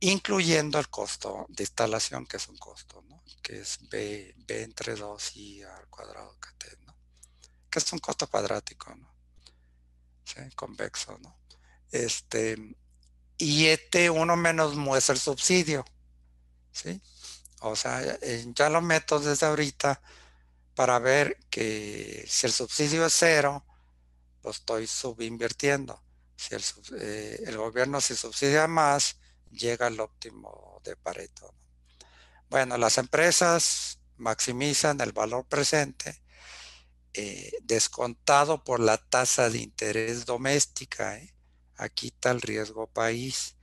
Incluyendo el costo de instalación, que es un costo, ¿no? Que es B, B entre dos y al cuadrado que te, ¿no? Que es un costo cuadrático, ¿no? ¿Sí? Convexo, ¿no? Este, y este uno menos mu es el subsidio, ¿sí? O sea, ya lo meto desde ahorita para ver que si el subsidio es cero, lo estoy subinvirtiendo. Si el, eh, el gobierno se subsidia más, llega al óptimo de Pareto, ¿no? Bueno, las empresas maximizan el valor presente eh, descontado por la tasa de interés doméstica, ¿eh? Aquí está el riesgo país.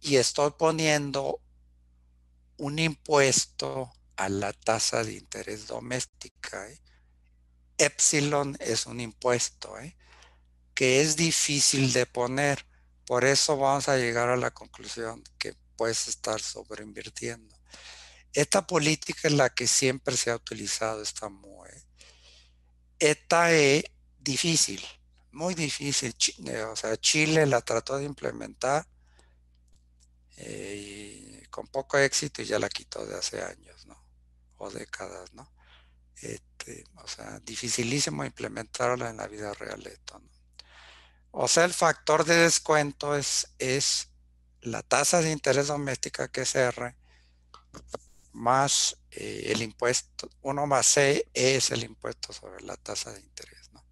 Y estoy poniendo un impuesto a la tasa de interés doméstica, ¿eh? Epsilon es un impuesto, ¿eh? Que es difícil de poner, Por eso vamos a llegar a la conclusión que puedes estar sobreinvirtiendo. Esta política es la que siempre se ha utilizado, esta M O E. Esta es difícil, muy difícil. O sea, Chile la trató de implementar eh, y con poco éxito y ya la quitó de hace años, ¿no? O décadas, ¿no? Este, o sea, dificilísimo implementarla en la vida real esto, ¿no? O sea, el factor de descuento es, es la tasa de interés doméstica, que es R, más eh, el impuesto, uno más C es el impuesto sobre la tasa de interés, ¿no?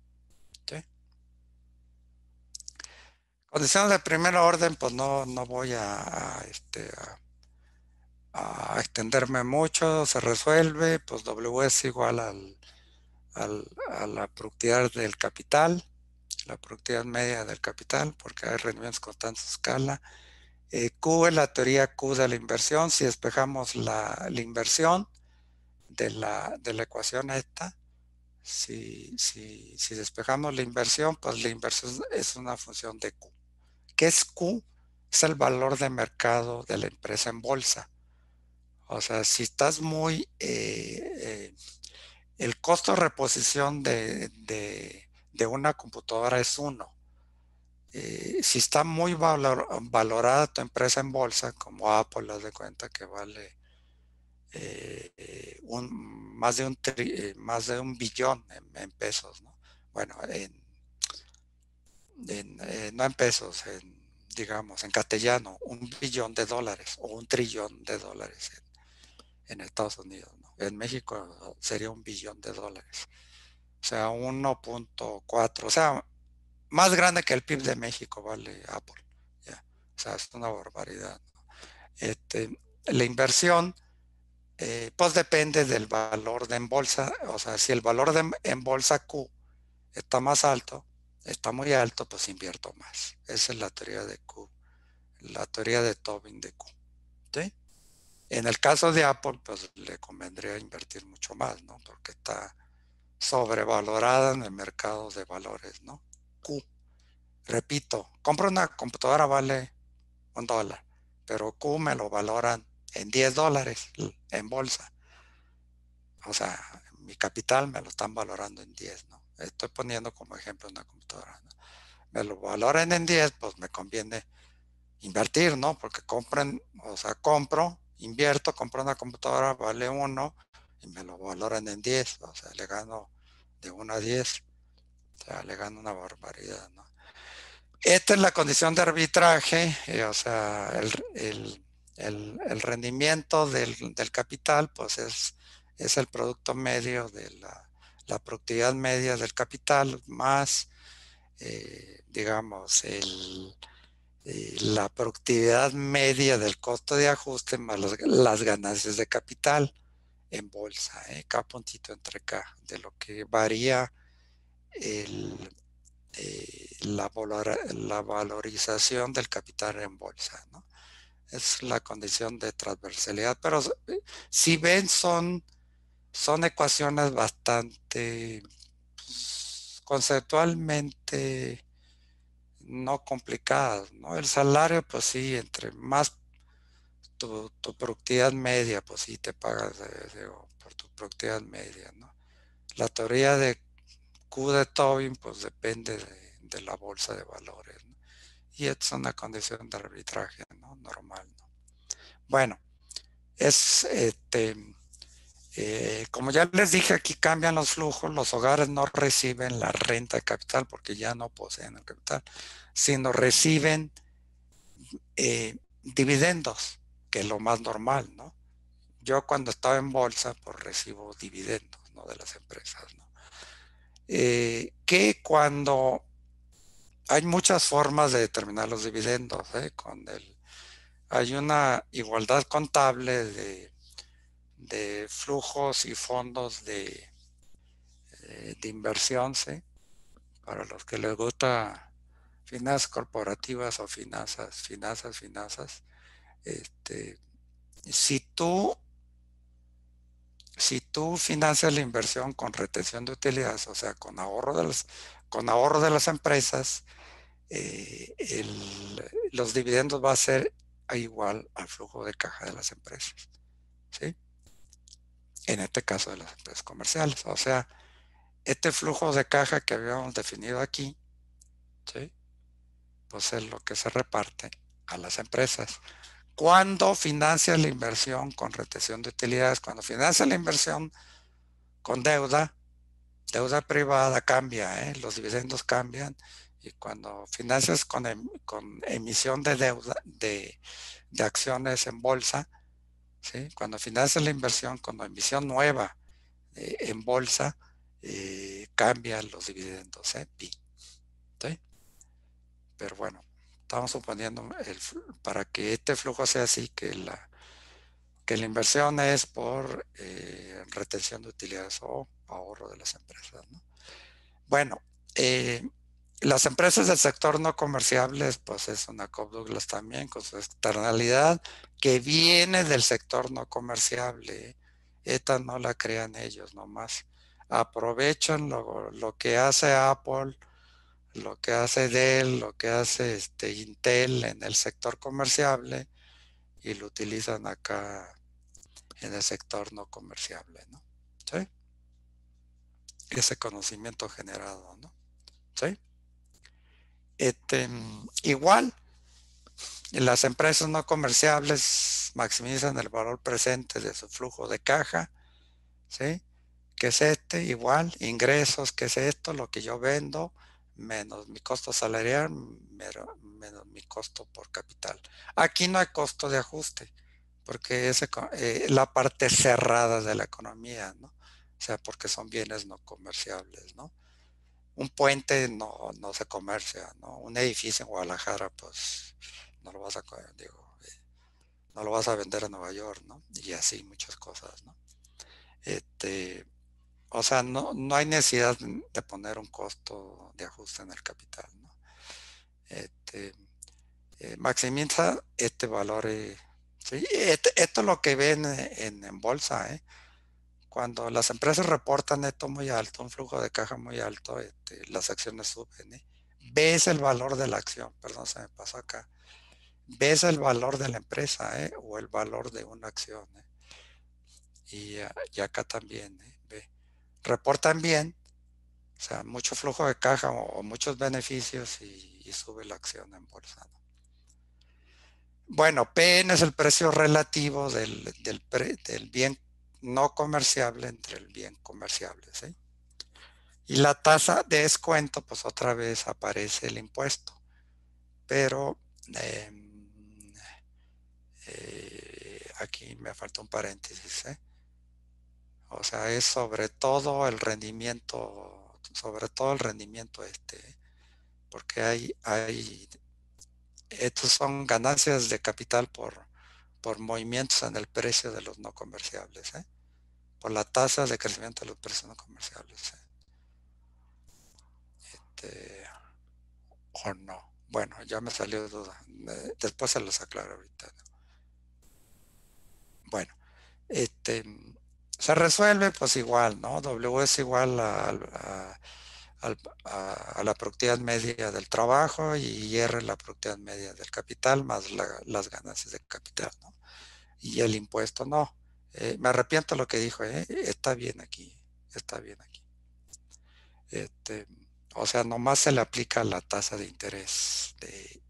¿Sí? Condiciones de primer orden, pues no, no voy a, a, este, a, a extenderme mucho, se resuelve, pues W es igual al, al, a la productividad del capital, la productividad media del capital, porque hay rendimientos constantes a escala. Eh, Q es la teoría Q de la inversión. Si despejamos la, la inversión de la, de la ecuación esta, si, si, si despejamos la inversión, pues la inversión es una función de Q. ¿Qué es Q? Es el valor de mercado de la empresa en bolsa. O sea, si estás muy... Eh, eh, el costo de reposición de... de de una computadora es uno. Eh, si está muy valor, valorada tu empresa en bolsa, como Apple, haz de cuenta que vale eh, un, más, de un tri, más de un billón en, en pesos, ¿no? Bueno, en, en, eh, no en pesos, en, digamos, en castellano, un billón de dólares o un trillón de dólares en, en Estados Unidos, ¿no? En México sería un billón de dólares. O sea, uno punto cuatro. O sea, más grande que el P I B de México, vale, Apple. ¿Ya? O sea, es una barbaridad, ¿no? Este, la inversión, eh, pues depende del valor de en bolsa. O sea, si el valor de en bolsa Q está más alto, está muy alto, pues invierto más. Esa es la teoría de Q, la teoría de Tobin de Q. ¿Sí? En el caso de Apple, pues le convendría invertir mucho más, ¿no? Porque está... sobrevalorada en el mercado de valores, ¿no? Q, repito, compro una computadora, vale un dólar, pero Q me lo valoran en diez dólares en bolsa. O sea, mi capital me lo están valorando en diez, ¿no? Estoy poniendo como ejemplo una computadora, ¿no? Me lo valoran en diez, pues me conviene invertir, ¿no? Porque compren, o sea, compro, invierto, compro una computadora, vale uno, y me lo valoran en diez, o sea, le gano de uno a diez, o sea, le gano una barbaridad, ¿no? Esta es la condición de arbitraje, eh, o sea, el, el, el, el rendimiento del, del capital, pues es, es el producto medio de la, la productividad media del capital más, eh, digamos, el, eh, la productividad media del costo de ajuste más las, las ganancias de capital en bolsa, ¿eh? K puntito entre K, de lo que varía el, eh, la, valora, la valorización del capital en bolsa, ¿no? Es la condición de transversalidad, pero eh, si ven son, son ecuaciones bastante pues, conceptualmente no complicadas, ¿no? El salario, pues sí, entre más Tu, tu productividad media, pues sí te pagas eh, digo, por tu productividad media, ¿no? La teoría de Q de Tobin, pues depende de, de la bolsa de valores, ¿no? Y es una condición de arbitraje, ¿no? Normal, ¿no? Bueno, es este eh, como ya les dije, aquí cambian los flujos, los hogares no reciben la renta de capital porque ya no poseen el capital, sino reciben eh, dividendos, que es lo más normal, ¿no? Yo cuando estaba en bolsa, pues recibo dividendos, ¿no? De las empresas, ¿no? Eh, que cuando hay muchas formas de determinar los dividendos, ¿eh? Con el, hay una igualdad contable de, de flujos y fondos de, eh, de inversión, ¿sí? Para los que les gusta finanzas corporativas o finanzas, finanzas, finanzas. Este, si tú si tú financias la inversión con retención de utilidades, o sea, con ahorro de las con ahorro de las empresas, eh, el, los dividendos va a ser igual al flujo de caja de las empresas, ¿sí? En este caso de las empresas comerciales. O sea, este flujo de caja que habíamos definido aquí, ¿sí?, pues es lo que se reparte a las empresas. Cuando financia la inversión con retención de utilidades, cuando financia la inversión con deuda, deuda privada cambia, ¿eh? Los dividendos cambian. Y cuando financias con, em, con emisión de deuda, de, de acciones en bolsa, ¿sí?, cuando financias la inversión con emisión nueva eh, en bolsa, eh, cambian los dividendos, ¿eh? Pi, ¿sí? Pero bueno, estamos suponiendo el, para que este flujo sea así, que la, que la inversión es por eh, retención de utilidades o ahorro de las empresas, ¿no? Bueno, eh, las empresas del sector no comerciables, pues es una Cobb Douglas también, con su externalidad que viene del sector no comerciable. Esta no la crean ellos nomás. Aprovechan lo, lo que hace Apple, lo que hace Dell, lo que hace este Intel en el sector comerciable y lo utilizan acá en el sector no comerciable, ¿no? ¿Sí? Ese conocimiento generado, ¿no? ¿Sí? Este, igual, las empresas no comerciables maximizan el valor presente de su flujo de caja, ¿sí?, que es este, igual, ingresos, que es esto, lo que yo vendo, menos mi costo salarial, menos, menos mi costo por capital. Aquí no hay costo de ajuste, porque es eh, la parte cerrada de la economía, ¿no? O sea, porque son bienes no comerciables, ¿no? Un puente no, no se comercia, ¿no? Un edificio en Guadalajara, pues no lo vas a, digo, no lo vas a vender a Nueva York, ¿no? Y así muchas cosas, ¿no? Este, o sea, no, no hay necesidad de poner un costo de ajuste en el capital, ¿no? Este, eh, maximiza este valor, eh, ¿sí? Este, esto es lo que ven en, en bolsa, ¿eh? Cuando las empresas reportan esto muy alto, un flujo de caja muy alto, este, las acciones suben, ¿eh? Ves el valor de la acción, perdón, se me pasó acá. Ves el valor de la empresa, ¿eh? O el valor de una acción, ¿eh? Y, y acá también, ¿eh? Ve. Reportan bien, o sea, mucho flujo de caja o, o muchos beneficios y, y sube la acción en bolsa, ¿no? Bueno, P N es el precio relativo del, del, pre, del bien no comerciable entre el bien comerciable, ¿sí? Y la tasa de descuento, pues otra vez aparece el impuesto, pero eh, eh, aquí me falta un paréntesis, ¿eh? O sea, es sobre todo el rendimiento, sobre todo el rendimiento este, ¿eh? Porque hay, hay, estos son ganancias de capital por por movimientos en el precio de los no comerciables, ¿eh? Por la tasa de crecimiento de los precios no comerciables, ¿eh? Este, o no. Bueno, ya me salió duda. Después se los aclaro ahorita, ¿no? Bueno, este, se resuelve pues igual, ¿no? W es igual a, a, a, a la productividad media del trabajo y R la productividad media del capital más la, las ganancias de capital, ¿no? Y el impuesto no. Eh, me arrepiento de lo que dijo, ¿eh? Está bien aquí, está bien aquí. Este, o sea, nomás se le aplica la tasa de interés de,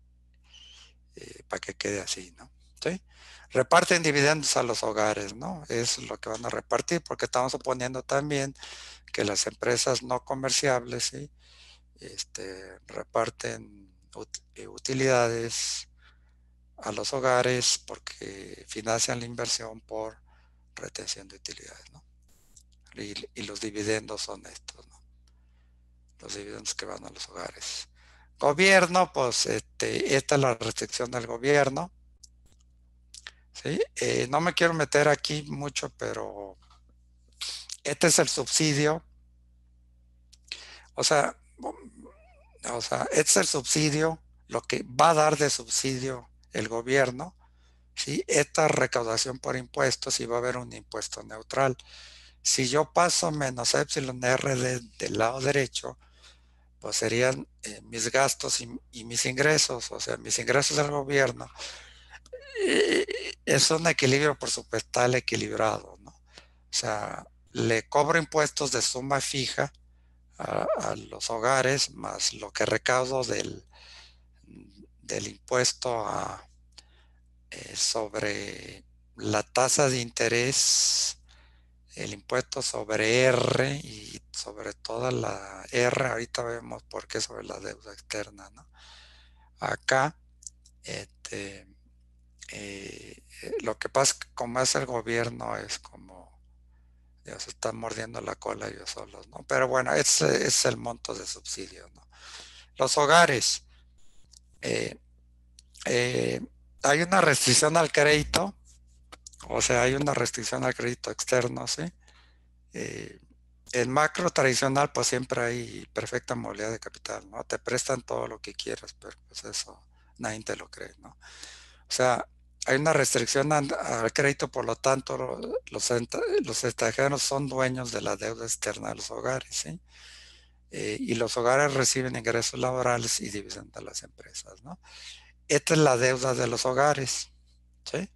eh, para que quede así, ¿no? ¿Sí? Reparten dividendos a los hogares, ¿no? Es lo que van a repartir, porque estamos suponiendo también que las empresas no comerciables, ¿sí?, este, reparten utilidades a los hogares porque financian la inversión por retención de utilidades, ¿no? Y, y los dividendos son estos, ¿no? Los dividendos que van a los hogares. Gobierno, pues este, esta es la restricción del gobierno, ¿sí? Eh, no me quiero meter aquí mucho, pero este es el subsidio. O sea, o sea, este es el subsidio, lo que va a dar de subsidio el gobierno, ¿sí? Esta recaudación por impuestos y va a haber un impuesto neutral. Si yo paso menos epsilon R de, del lado derecho, pues serían eh, mis gastos y, y mis ingresos, o sea, mis ingresos del gobierno. Y es un equilibrio presupuestal equilibrado, ¿no? O sea, le cobro impuestos de suma fija a, a los hogares, más lo que recaudo del, del impuesto a, eh, sobre la tasa de interés, el impuesto sobre R y sobre toda la R, ahorita vemos por qué sobre la deuda externa, ¿no? Acá, este, eh, lo que pasa es que como es el gobierno, es como, Dios, se están mordiendo la cola ellos solos, ¿no? Pero bueno, ese es el monto de subsidio, ¿no? Los hogares, eh, eh, hay una restricción al crédito. O sea, hay una restricción al crédito externo, ¿sí? Eh, en macro tradicional, pues siempre hay perfecta movilidad de capital, ¿no? Te prestan todo lo que quieras, pero pues eso nadie te lo cree, ¿no? O sea, hay una restricción al, al crédito, por lo tanto, los, los extranjeros son dueños de la deuda externa de los hogares, ¿sí? Eh, y los hogares reciben ingresos laborales y dividen de las empresas, ¿no? Esta es la deuda de los hogares, ¿sí?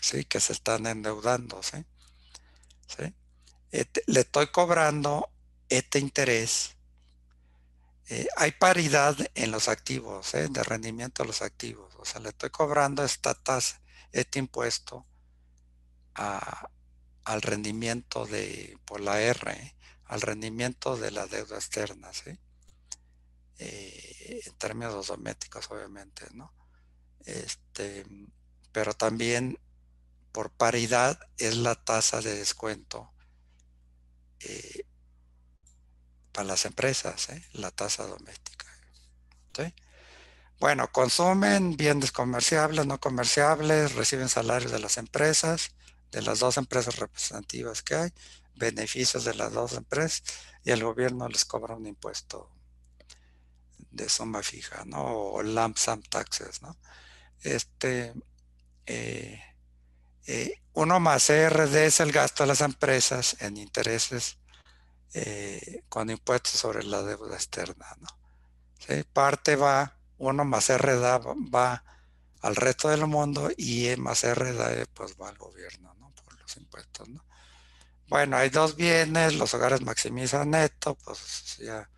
Sí, que se están endeudando, ¿sí? ¿Sí? Este, le estoy cobrando este interés. Eh, hay paridad en los activos, ¿eh? De rendimiento de los activos. O sea, le estoy cobrando esta tasa, este impuesto a, al rendimiento de, por la R, ¿eh? Al rendimiento de la deuda externa, ¿sí? Eh, en términos domésticos, obviamente, ¿no? Este, pero también, por paridad, es la tasa de descuento eh, para las empresas, ¿eh? La tasa doméstica, ¿sí? Bueno, consumen bienes comerciables, no comerciables, reciben salarios de las empresas, de las dos empresas representativas que hay, beneficios de las dos empresas, y el gobierno les cobra un impuesto de suma fija, ¿no? O lump sum taxes, ¿no? Este... Eh, Eh, uno más E R D es el gasto de las empresas en intereses eh, con impuestos sobre la deuda externa, ¿no? ¿Sí? Parte va, uno más R D va al resto del mundo y E más R D pues va al gobierno, ¿no? Por los impuestos, ¿no? Bueno, hay dos bienes, los hogares maximizan neto, pues ya,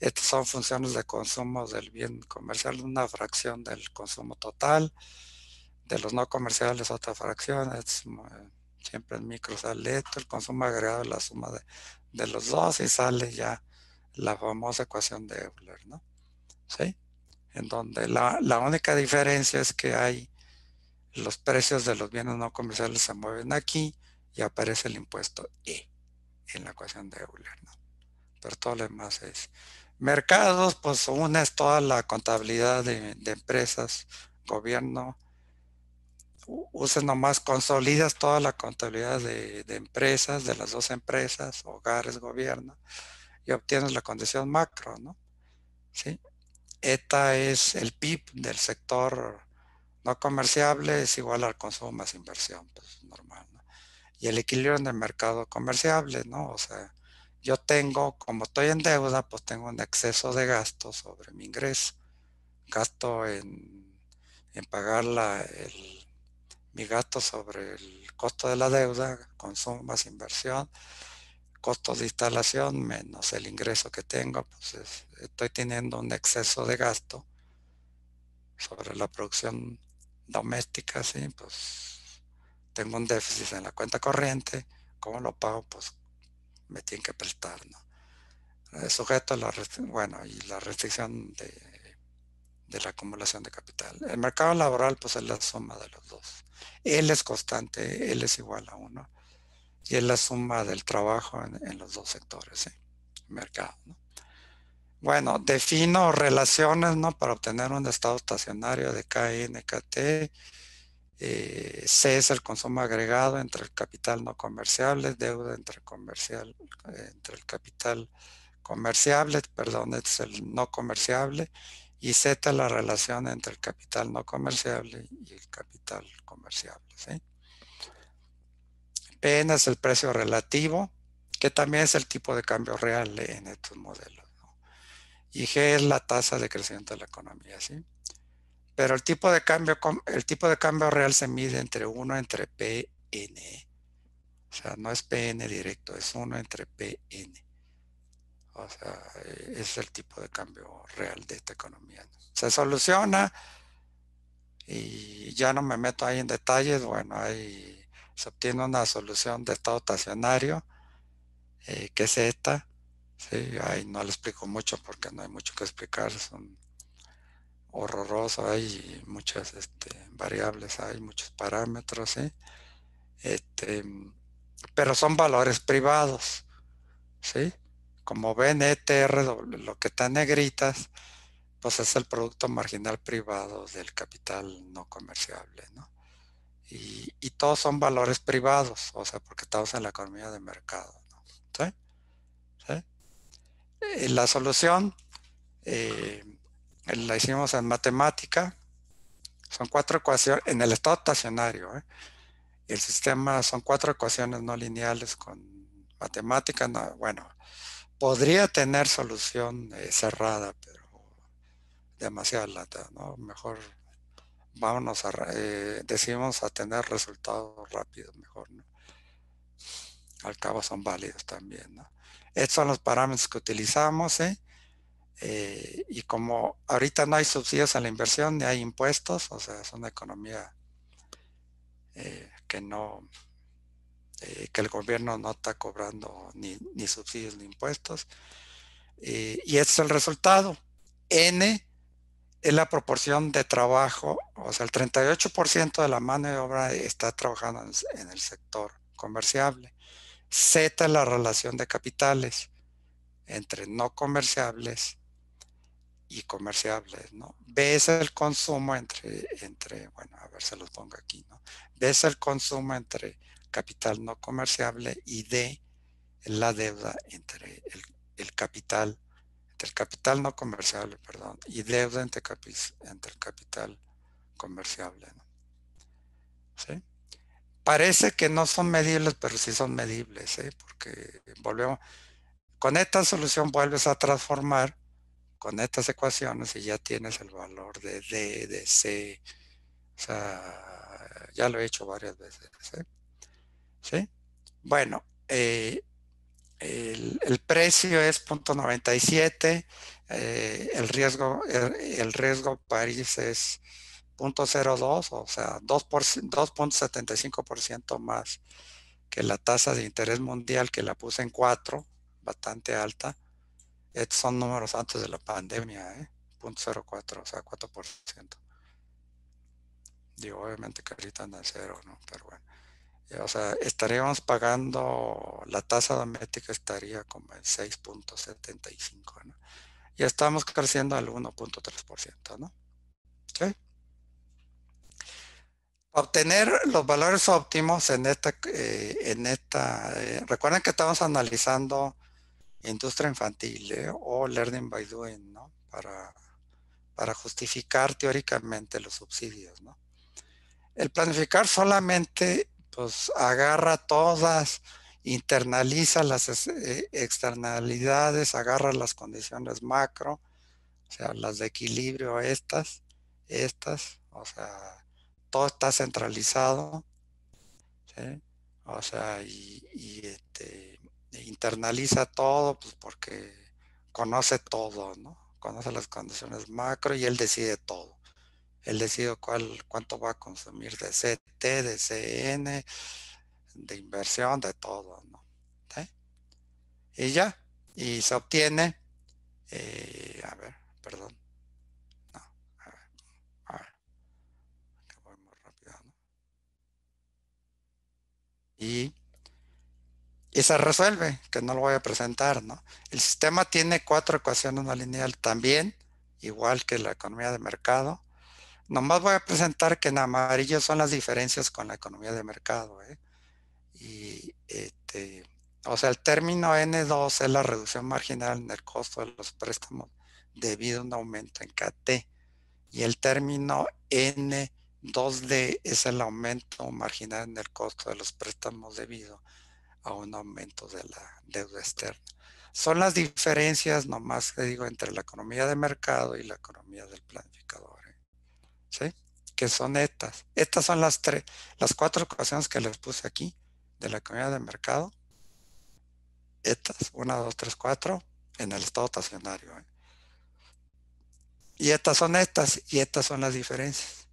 estas son funciones de consumo del bien comercial, una fracción del consumo total. De los no comerciales, otra fracción, es, siempre el micro sale esto, el consumo agregado es la suma de, de los dos y sale ya la famosa ecuación de Euler, ¿no? ¿Sí? En donde la, la única diferencia es que hay los precios de los bienes no comerciales se mueven aquí y aparece el impuesto E en la ecuación de Euler, ¿no? Pero todo lo demás es. Mercados, pues una es toda la contabilidad de, de empresas, gobierno, usen nomás, consolidas toda la contabilidad de, de empresas, de las dos empresas, hogares, gobierno, y obtienes la condición macro, ¿no? ¿Sí? Eta es el P I B del sector no comerciable, es igual al consumo más inversión, pues normal, ¿no? Y el equilibrio en el mercado comerciable, ¿no? O sea, yo tengo, como estoy en deuda, pues tengo un exceso de gasto sobre mi ingreso. Gasto en, en pagar la, el... mi gasto sobre el costo de la deuda, consumo más inversión, costos de instalación menos el ingreso que tengo, pues es, estoy teniendo un exceso de gasto sobre la producción doméstica, ¿sí? Pues tengo un déficit en la cuenta corriente, ¿cómo lo pago? Pues me tienen que prestar, ¿no? El sujeto a la restricción, bueno, y la restricción de... de la acumulación de capital. El mercado laboral pues es la suma de los dos. Él es constante, él es igual a uno. Y es la suma del trabajo en, en los dos sectores, ¿sí? Mercado, ¿no? Bueno, defino relaciones, ¿no? Para obtener un estado estacionario de K N K T. Eh, C es el consumo agregado entre el capital no comerciable, deuda entre, comercial, eh, entre el capital comerciable, perdón, es el no comerciable. Y Z la relación entre el capital no comerciable y el capital comerciable, ¿sí? P N es el precio relativo, que también es el tipo de cambio real en estos modelos, ¿no? y G es la tasa de crecimiento de la economía, ¿sí? Pero el tipo de cambio, el tipo de cambio real se mide entre uno entre P N. O sea, no es P N directo, es uno entre P N. O sea, es el tipo de cambio real de esta economía, ¿no? Se soluciona y ya no me meto ahí en detalles. Bueno, ahí se obtiene una solución de estado estacionario, eh, que es esta. Sí, ahí no lo explico mucho porque no hay mucho que explicar, son horrorosos, hay muchas este, variables, hay muchos parámetros, ¿sí? Este, pero son valores privados, ¿sí? Como ven, E T R, lo que está en negritas, pues es el producto marginal privado del capital no comerciable, ¿no? Y, y todos son valores privados, o sea, porque estamos en la economía de mercado, ¿no? ¿Sí? ¿Sí? Eh, la solución eh, la hicimos en matemática. Son cuatro ecuaciones, en el estado estacionario, ¿eh? El sistema son cuatro ecuaciones no lineales con matemática. No, bueno, podría tener solución eh, cerrada, pero demasiada lata, ¿no? Mejor vámonos a, eh, decidimos a tener resultados rápidos, mejor, ¿no? Al cabo son válidos también, ¿no? Estos son los parámetros que utilizamos, ¿eh? Eh, y como ahorita no hay subsidios a la inversión, ni hay impuestos, o sea, es una economía eh, que no, eh, que el gobierno no está cobrando ni, ni subsidios ni impuestos. Eh, y este es el resultado. N es la proporción de trabajo, o sea, el treinta y ocho por ciento de la mano de obra está trabajando en, en el sector comerciable. Z es la relación de capitales entre no comerciables y comerciables, ¿no? B es el consumo entre, entre bueno, a ver, se los pongo aquí, ¿no? B es el consumo entre capital no comerciable y D es la deuda entre el, el capital, entre el capital no comerciable, perdón, y deuda entre, capi, entre el capital comerciable, ¿no? ¿Sí? Parece que no son medibles, pero sí son medibles, ¿eh? Porque volvemos, con esta solución vuelves a transformar con estas ecuaciones y ya tienes el valor de D, de C. O sea, ya lo he hecho varias veces, ¿eh? ¿Sí? Bueno, eh, el, el precio es punto noventa y siete, eh, el riesgo, el, el riesgo país es punto cero dos, o sea, dos punto setenta y cinco por ciento más que la tasa de interés mundial, que la puse en cuatro, bastante alta. Estos son números antes de la pandemia, ¿eh? punto cero cuatro, o sea, cuatro por ciento. Digo, obviamente que ahorita anda en cero, ¿no? Pero bueno. O sea, estaríamos pagando, la tasa doméstica estaría como en seis punto setenta y cinco, ¿no? Y estamos creciendo al uno punto tres por ciento, ¿no? ¿Sí? Obtener los valores óptimos en esta, eh, en esta eh, recuerden que estamos analizando industria infantil, eh, o learning by doing, ¿no? Para, para justificar teóricamente los subsidios, ¿no? El planificar solamente, pues, agarra todas, internaliza las eh, externalidades, agarra las condiciones macro, o sea, las de equilibrio, estas, estas, o sea, todo está centralizado, ¿sí? O sea, y, y este, internaliza todo, pues porque conoce todo, ¿no? Conoce las condiciones macro y él decide todo. Él decide cuál, cuánto va a consumir de C T, de C N, de inversión, de todo, ¿no? ¿Sí? Y ya, y se obtiene, eh, a ver, perdón. Y, y se resuelve, que no lo voy a presentar, ¿no? El sistema tiene cuatro ecuaciones no lineales también, igual que la economía de mercado. Nomás voy a presentar que en amarillo son las diferencias con la economía de mercado, ¿eh? Y este, o sea, el término N dos es la reducción marginal en el costo de los préstamos debido a un aumento en K T. Y el término N dos D es el aumento marginal en el costo de los préstamos debido a un aumento de la deuda externa. son las diferencias nomás que digo entre la economía de mercado y la economía del planificador, ¿eh? ¿Sí? Que son estas. Estas son las tres, las cuatro ecuaciones que les puse aquí de la economía de mercado. Estas, una, dos, tres, cuatro, en el estado estacionario, ¿eh? Y estas son estas, y estas son las diferencias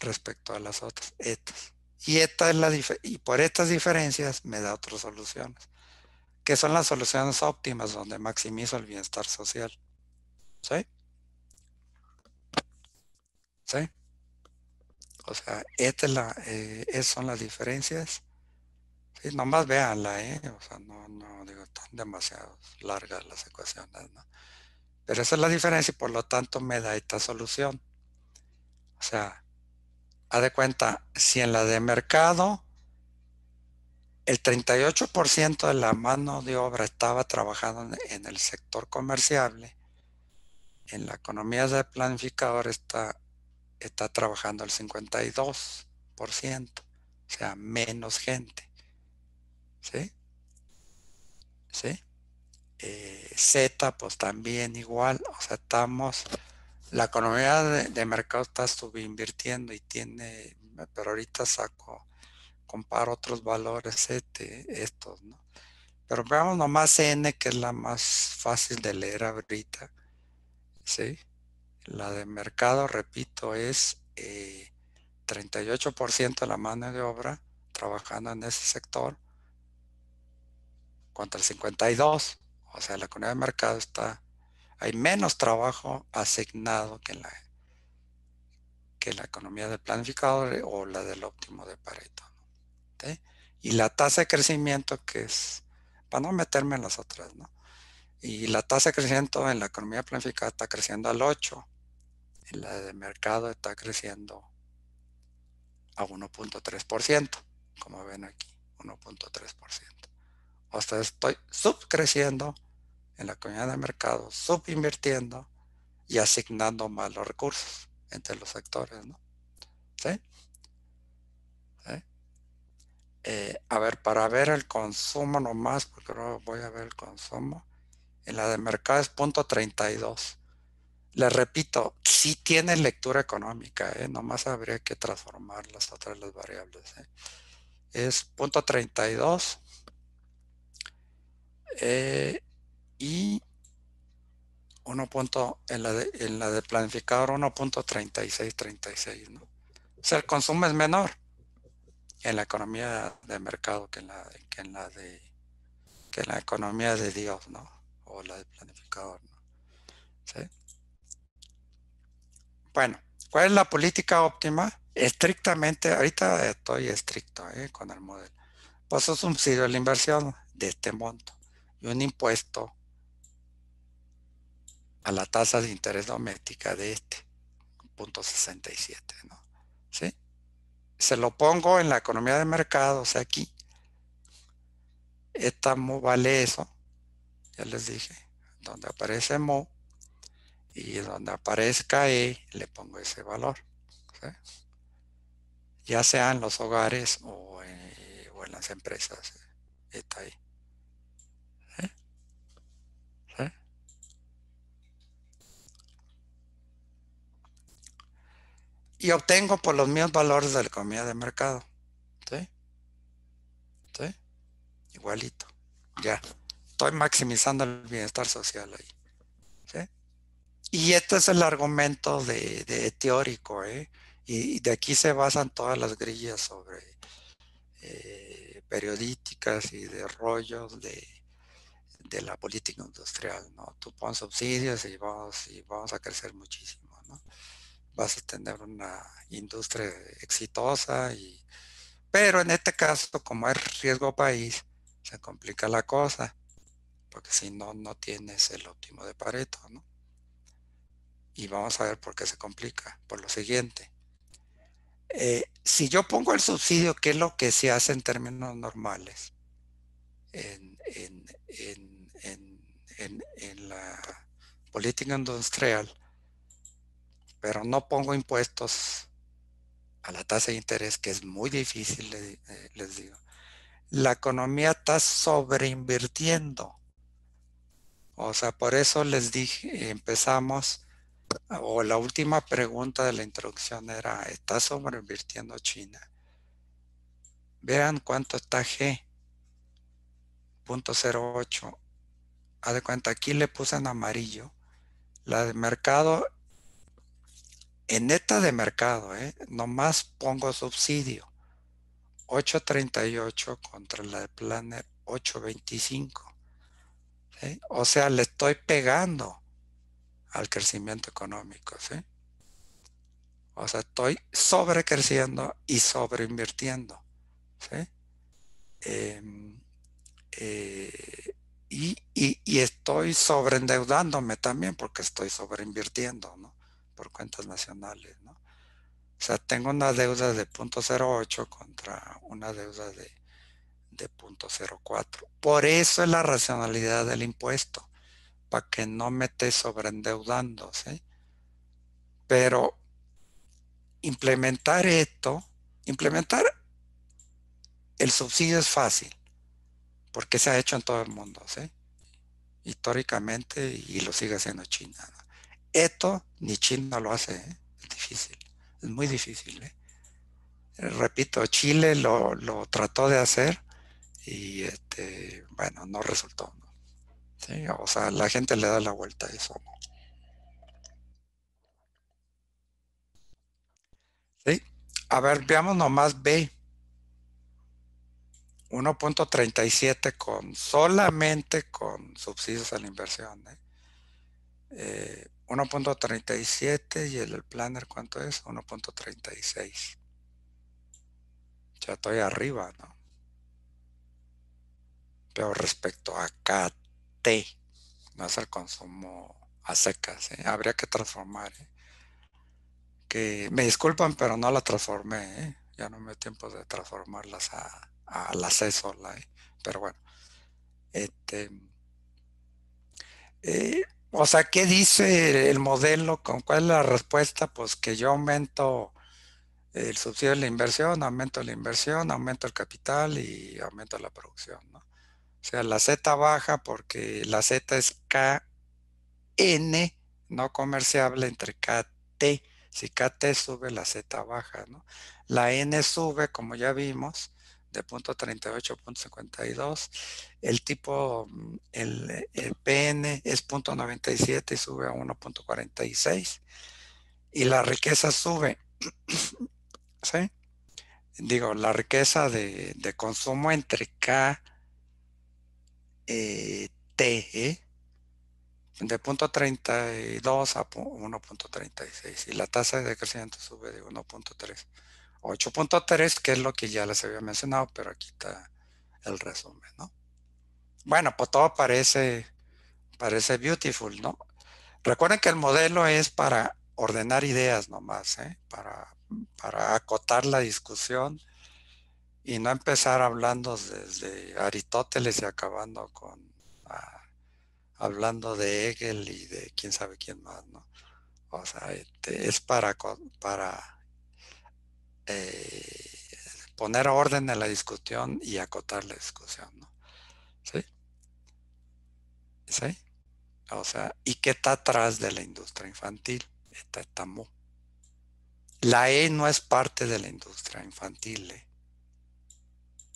respecto a las otras, estas. Y, esta es la y por estas diferencias me da otras soluciones, que son las soluciones óptimas donde maximizo el bienestar social. ¿Sí? ¿Sí? O sea, esta es la, eh, esas son las diferencias. Sí, nomás véanla, ¿eh? O sea, no, no digo, están demasiado largas las ecuaciones, ¿no? Pero esa es la diferencia y por lo tanto me da esta solución. O sea, haz de cuenta, si en la de mercado el treinta y ocho por ciento de la mano de obra estaba trabajando en el sector comerciable, en la economía de planificador está, está trabajando el cincuenta y dos por ciento, o sea, menos gente. ¿Sí? ¿Sí? Eh, Z, pues también igual, o sea, estamos... La economía de, de mercado está subinvirtiendo y tiene, pero ahorita saco, comparo otros valores, este, estos, ¿no? Pero veamos nomás N, que es la más fácil de leer ahorita, ¿sí? La de mercado, repito, es eh, treinta y ocho por ciento de la mano de obra trabajando en ese sector contra el cincuenta y dos por ciento, o sea, la economía de mercado está... Hay menos trabajo asignado que la, que la economía del planificador o la del óptimo de Pareto, ¿no? ¿Sí? Y la tasa de crecimiento que es, para no meterme en las otras, ¿no? Y la tasa de crecimiento en la economía planificada está creciendo al ocho, en la de mercado está creciendo a uno punto tres por ciento, como ven aquí, uno punto tres por ciento. O sea, estoy subcreciendo en la economía de mercado, subinvirtiendo y asignando más los recursos entre los sectores, ¿no? ¿Sí? ¿Sí? Eh, a ver, para ver el consumo nomás, porque no voy a ver el consumo, en la de mercado es punto treinta y dos. Les repito, sí tiene lectura económica, ¿eh? Nomás habría que transformar las otras las variables, ¿eh? Es punto treinta y dos. Eh... Y uno punto, en la de, en la de planificador uno punto treinta y seis, treinta y seis, ¿no? O sea, el consumo es menor en la economía de mercado que en la, que en la de que en la economía de Dios, ¿no? O la de planificador, ¿no? ¿Sí? Bueno, ¿cuál es la política óptima? Estrictamente, ahorita estoy estricto, ¿eh? Con el modelo. Pues un subsidio a la inversión de este monto y un impuesto a la tasa de interés doméstica de este, punto sesenta y siete, ¿no? ¿Sí? Se lo pongo en la economía de mercado, o sea, aquí. Esta mu vale eso, ya les dije, donde aparece mu y donde aparezca e, le pongo ese valor, ¿sí? Ya sea en los hogares o en, o en las empresas, ¿sí? Está ahí. Y obtengo por los mismos valores de la economía de mercado. ¿Sí? ¿Sí? Igualito. Ya. Estoy maximizando el bienestar social ahí. ¿Sí? Y este es el argumento de, de teórico, ¿eh? Y, y de aquí se basan todas las grillas sobre eh, periodísticas y de rollos de, de la política industrial, ¿no? Tú pon subsidios y vamos, y vamos a crecer muchísimo, ¿no? Vas a tener una industria exitosa, y pero en este caso, como hay riesgo país, se complica la cosa, porque si no, no tienes el óptimo de Pareto, ¿no? Y vamos a ver por qué se complica, por lo siguiente. Eh, si yo pongo el subsidio, ¿qué es lo que se hace en términos normales? En, en, en, en, en, en la política industrial, pero no pongo impuestos a la tasa de interés, que es muy difícil, les digo. La economía está sobreinvirtiendo O sea, por eso les dije, empezamos, o la última pregunta de la introducción era, ¿está sobreinvirtiendo China? Vean cuánto está G, punto cero ocho. Haz de cuenta, aquí le puse en amarillo. La de mercado, en neta de mercado, ¿eh? Nomás pongo subsidio. ocho treinta y ocho contra la de Planner ocho veinticinco. ¿Sí? O sea, le estoy pegando al crecimiento económico. ¿Sí? O sea, estoy sobrecreciendo y sobreinvirtiendo. ¿Sí? Eh, eh, y, y, y estoy sobreendeudándome también porque estoy sobreinvirtiendo, ¿no? Por cuentas nacionales, ¿no? O sea, tengo una deuda de punto cero ocho contra una deuda de, de punto cero cuatro. Por eso es la racionalidad del impuesto, para que no me esté sobreendeudando, ¿sí? Pero implementar esto, implementar el subsidio es fácil, porque se ha hecho en todo el mundo, ¿sí? Históricamente, y lo sigue haciendo China, ¿no? Esto ni China lo hace, ¿eh? Es difícil, es muy difícil, ¿eh? Repito, Chile lo, lo trató de hacer y este, bueno, no resultó, ¿no? ¿Sí? O sea, la gente le da la vuelta a eso, ¿no? ¿Sí? A ver, veamos nomás B. uno punto treinta y siete con solamente con subsidios a la inversión, ¿eh? Eh, uno punto treinta y siete y el, el planner, ¿cuánto es? uno punto treinta y seis. Ya estoy arriba, ¿no? Pero respecto a K T, no es el consumo a secas, ¿eh? Habría que transformar, ¿eh? Que me disculpan, pero no la transformé, ¿eh? Ya no me dio tiempo de transformarlas a, a la C sola, ¿eh? Pero bueno, este... Eh, o sea, ¿qué dice el modelo? ¿Con cuál es la respuesta? Pues que yo aumento el subsidio de la inversión, aumento la inversión, aumento el capital y aumento la producción, ¿no? O sea, la Z baja porque la Z es K N, no comerciable, entre K T. Si K T sube, la Z baja, ¿no? La N sube, como ya vimos, de punto treinta y ocho a punto cincuenta y dos, el tipo, el, el P N es punto noventa y siete y sube a uno punto cuarenta y seis, y la riqueza sube, ¿sí? Digo, la riqueza de, de consumo entre K, eh, T, ¿eh? De punto treinta y dos a uno punto treinta y seis, y la tasa de crecimiento sube de uno punto tres. ocho punto tres, que es lo que ya les había mencionado, pero aquí está el resumen, ¿no? Bueno, pues todo parece, parece beautiful, ¿no? Recuerden que el modelo es para ordenar ideas nomás, ¿eh? Para, para acotar la discusión y no empezar hablando desde Aristóteles y acabando con, ah, hablando de Hegel y de quién sabe quién más, ¿no? O sea, este, es para... para Eh, poner orden a la discusión y acotar la discusión, ¿no? ¿Sí? ¿Sí? O sea, ¿y qué está atrás de la industria infantil? Está Tamu. La E no es parte de la industria infantil, ¿eh?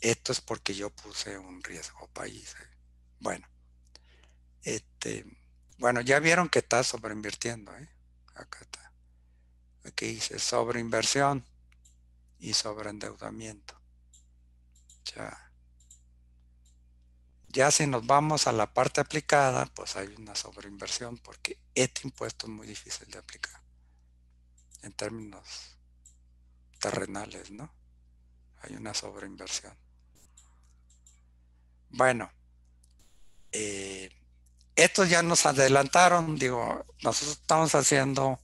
Esto es porque yo puse un riesgo país, ¿eh? Bueno, este, bueno, ya vieron que está sobreinvirtiendo, ¿eh? Acá está. Aquí dice sobreinversión y sobreendeudamiento. Ya. Ya si nos vamos a la parte aplicada, pues hay una sobreinversión porque este impuesto es muy difícil de aplicar en términos terrenales, ¿no? Hay una sobreinversión. Bueno, eh, estos ya nos adelantaron, digo, nosotros estamos haciendo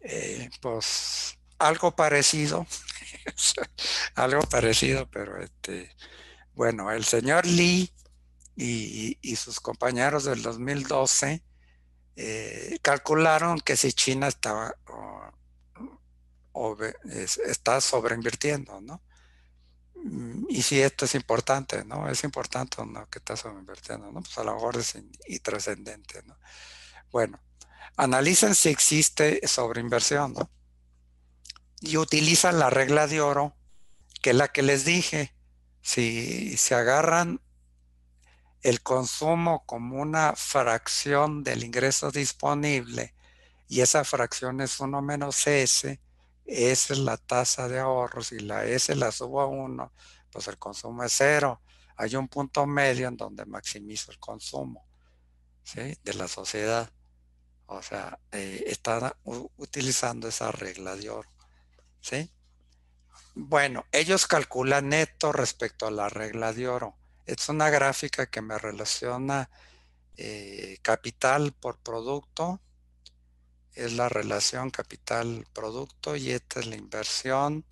eh, pues algo parecido, algo parecido, pero este, bueno, el señor Li y, y sus compañeros del dos mil doce eh, calcularon que si China estaba o, o, es, está sobreinvirtiendo, ¿no? Y si esto es importante, ¿no? Es importante, ¿no? ¿Qué estás invirtiendo, no? Pues a lo mejor es y trascendente, ¿no? Bueno, analizan si existe sobreinversión, ¿no? Y utilizan la regla de oro, que es la que les dije. Si se agarran el consumo como una fracción del ingreso disponible y esa fracción es uno menos S, S es la tasa de ahorro, si la S la subo a uno, pues el consumo es cero. Hay un punto medio en donde maximizo el consumo, ¿sí? De la sociedad. O sea, eh, están utilizando esa regla de oro, ¿sí? Bueno, ellos calculan neto respecto a la regla de oro. Es una gráfica que me relaciona eh, capital por producto. Es la relación capital-producto y esta es la inversión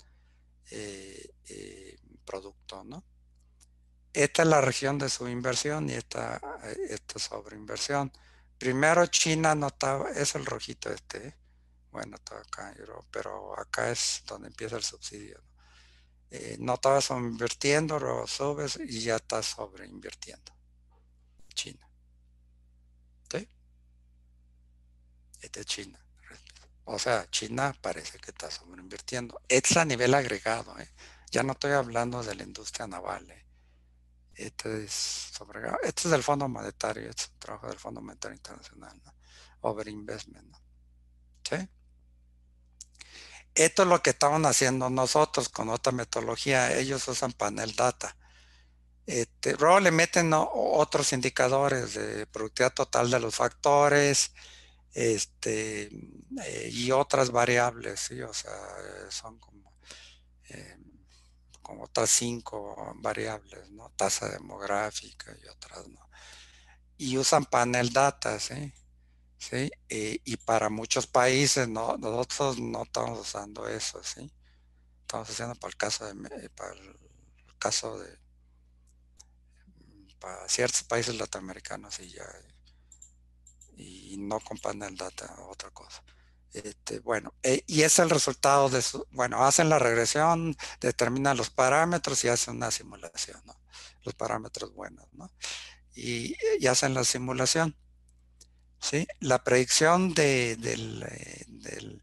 eh, eh, producto, ¿no? Esta es la región de subinversión y esta, esta sobreinversión. Primero China no estaba, es el rojito este, ¿eh? Bueno, está acá, pero acá es donde empieza el subsidio, ¿no? Eh, no estaba invirtiendo, luego subes y ya está sobreinvirtiendo China. ¿Sí? Este es China. O sea, China parece que está sobreinvirtiendo. Es a nivel agregado, ¿eh? Ya no estoy hablando de la industria naval, ¿eh? Este es sobre... Este es del Fondo Monetario, este es un trabajo del Fondo Monetario Internacional, ¿no? Overinvestment, ¿no? ¿Sí? Esto es lo que estamos haciendo nosotros con otra metodología. Ellos usan panel data. Este, luego le meten otros indicadores de productividad total de los factores, este, eh, y otras variables, ¿sí? O sea, son como, eh, como otras cinco variables, ¿no? Tasa demográfica y otras, ¿no? Y usan panel data, ¿sí? ¿Sí? Eh, y para muchos países, ¿no? Nosotros no estamos usando eso, ¿sí? Estamos haciendo para el caso de, para el caso de, para ciertos países latinoamericanos y ya, y no con panel data, otra cosa. Este, bueno, eh, y es el resultado de su, bueno, hacen la regresión, determinan los parámetros y hacen una simulación, ¿no? Los parámetros buenos, ¿no? Y, y hacen la simulación. ¿Sí? La predicción de, de, de,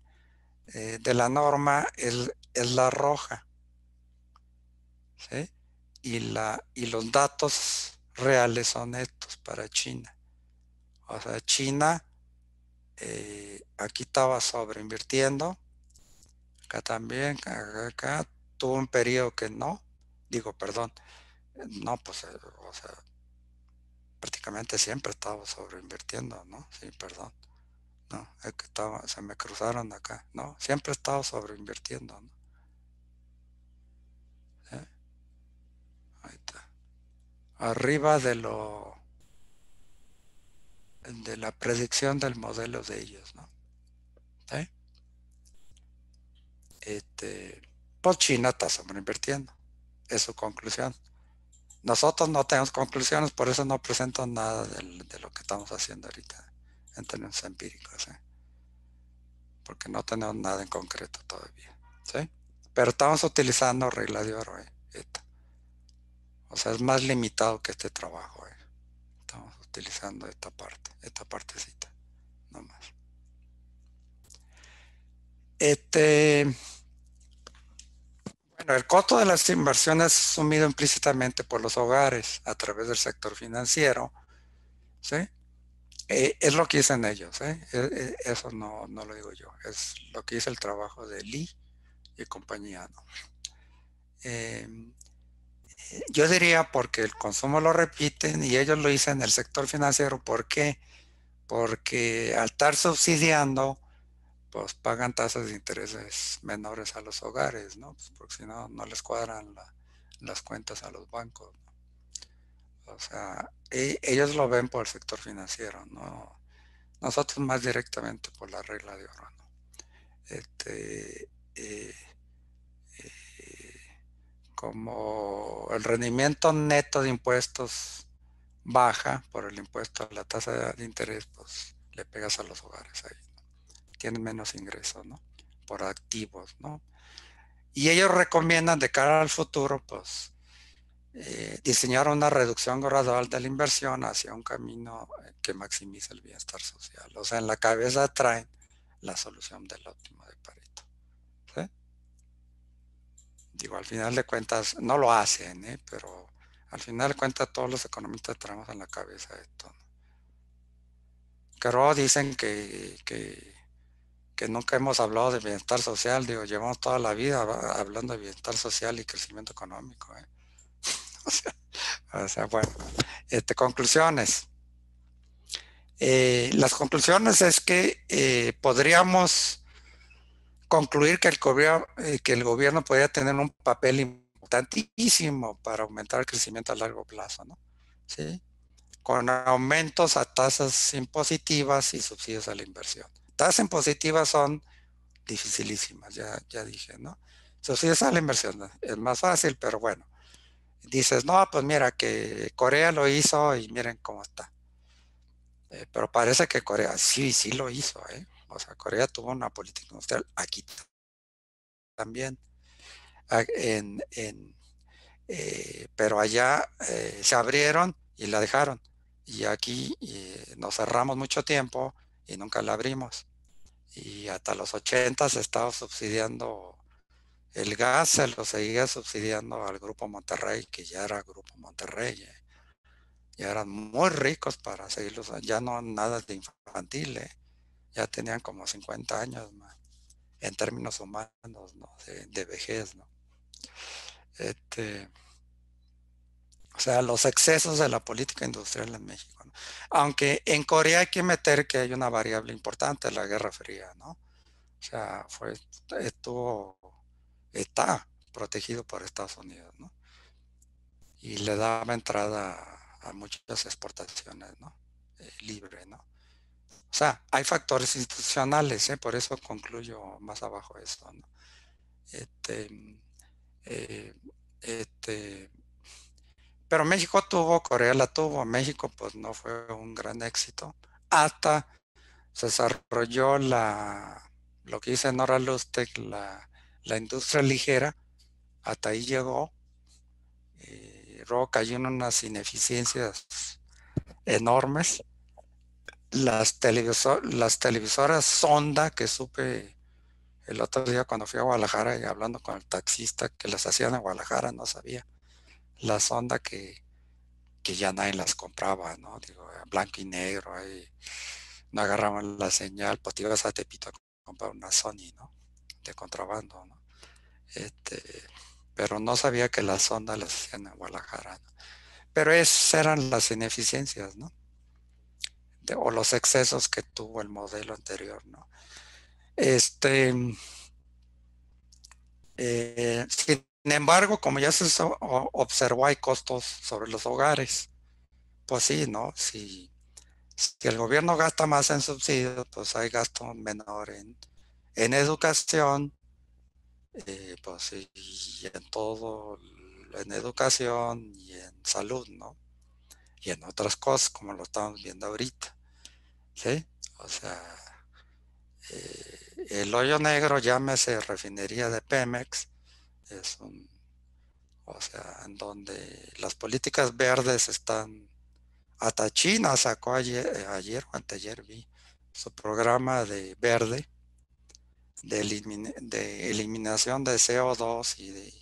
de, de la norma es, es la roja, ¿sí? Y, la, y los datos reales son estos para China. O sea, China eh, aquí estaba sobreinvirtiendo, acá también, acá, acá tuvo un periodo que no, digo, perdón, no, pues, o sea, prácticamente siempre estaba sobreinvirtiendo, ¿no? Sí, perdón. No, es que estaba, se me cruzaron acá. No, siempre estaba sobreinvirtiendo, ¿no? ¿Sí? Ahí está. Arriba de lo... de la predicción del modelo de ellos, ¿no? ¿Sí? Este... Pues China está sobreinvirtiendo. Es su conclusión. Nosotros no tenemos conclusiones, por eso no presento nada de, de lo que estamos haciendo ahorita en términos empíricos, ¿eh? Porque no tenemos nada en concreto todavía, ¿sí? Pero estamos utilizando regla de oro, ¿eh? Esta. O sea, es más limitado que este trabajo, ¿eh? Estamos utilizando esta parte, esta partecita, nomás. Este... Bueno, el costo de las inversiones es asumido implícitamente por los hogares a través del sector financiero, ¿sí? Eh, es lo que dicen ellos, ¿eh? Eh, eso no, no lo digo yo, es lo que dice el trabajo de Li y compañía, ¿no? Eh, yo diría porque el consumo lo repiten y ellos lo dicen en el sector financiero. ¿Por qué? Porque al estar subsidiando, pues pagan tasas de intereses menores a los hogares, ¿no? Pues porque si no, no les cuadran la, las cuentas a los bancos, ¿no? O sea, e, ellos lo ven por el sector financiero, ¿no? Nosotros más directamente por la regla de oro, ¿no? Este, eh, eh, como el rendimiento neto de impuestos baja por el impuesto a la tasa de interés, pues le pegas a los hogares ahí. Tienen menos ingresos, ¿no? Por activos, ¿no? Y ellos recomiendan de cara al futuro, pues, eh, diseñar una reducción gradual de la inversión hacia un camino que maximice el bienestar social. O sea, en la cabeza traen la solución del óptimo de Pareto. ¿Sí? Digo, al final de cuentas, no lo hacen, ¿eh? Pero al final de cuentas todos los economistas traemos en la cabeza esto, ¿no? Pero dicen que, que, que nunca hemos hablado de bienestar social. Digo, llevamos toda la vida hablando de bienestar social y crecimiento económico, ¿eh? o, sea, o sea, bueno, este, conclusiones. Eh, las conclusiones es que eh, podríamos concluir que el, gobierno, eh, que el gobierno podría tener un papel importantísimo para aumentar el crecimiento a largo plazo, ¿no? ¿Sí? Con aumentos a tasas impositivas y subsidios a la inversión. Tasas impositivas son dificilísimas, ya, ya dije, ¿no? Subsidios a la inversión es más fácil, pero bueno. Dices, no, pues mira que Corea lo hizo y miren cómo está. Eh, pero parece que Corea sí, sí lo hizo, ¿eh? O sea, Corea tuvo una política industrial aquí también. En, en, eh, pero allá eh, se abrieron y la dejaron. Y aquí eh, nos cerramos mucho tiempo y nunca la abrimos. Y hasta los ochenta se estaba subsidiando el gas, se lo seguía subsidiando al Grupo Monterrey, que ya era Grupo Monterrey. Eh. Ya eran muy ricos para seguirlos, ya no nada de infantil, eh. Ya tenían como cincuenta años más, en términos humanos, ¿no? De, de vejez, ¿no? Este, o sea, los excesos de la política industrial en México, ¿no? Aunque en Corea hay que meter que hay una variable importante, la Guerra Fría, ¿no? O sea, fue, estuvo, está protegido por Estados Unidos, ¿no? Y le daba entrada a muchas exportaciones, ¿no? Eh, libre, ¿no? O sea, hay factores institucionales, ¿eh? Por eso concluyo más abajo esto, ¿no? Este, eh, este, pero México tuvo, Corea la tuvo, México pues no fue un gran éxito, hasta se desarrolló la, lo que dice Nora Lustig, la, la industria ligera, hasta ahí llegó, eh, luego cayeron unas ineficiencias enormes. Las, televisor las televisoras Sonda, que supe el otro día cuando fui a Guadalajara y hablando con el taxista que las hacían en Guadalajara, no sabía. La Sonda que, que ya nadie las compraba, ¿no? Digo, blanco y negro, ahí no agarraban la señal, pues te ibas a Tepito a comprar una Sony, ¿no? De contrabando, ¿no? Este... pero no sabía que las ondas las hacían en Guadalajara, ¿no? Pero esas eran las ineficiencias, ¿no? De, o los excesos que tuvo el modelo anterior, ¿no? Este, eh, sin embargo, como ya se observó, hay costos sobre los hogares. Pues sí, ¿no? Si, si el gobierno gasta más en subsidios, pues hay gasto menor en, en educación, Eh, pues y, y en todo, en educación y en salud, ¿no? Y en otras cosas, como lo estamos viendo ahorita, ¿sí? O sea, eh, el hoyo negro, llámese refinería de Pemex, es un, o sea, en donde las políticas verdes están, hasta China sacó ayer, ayer o anteayer vi su programa de verde, De, elimina, de eliminación de C O dos y, de,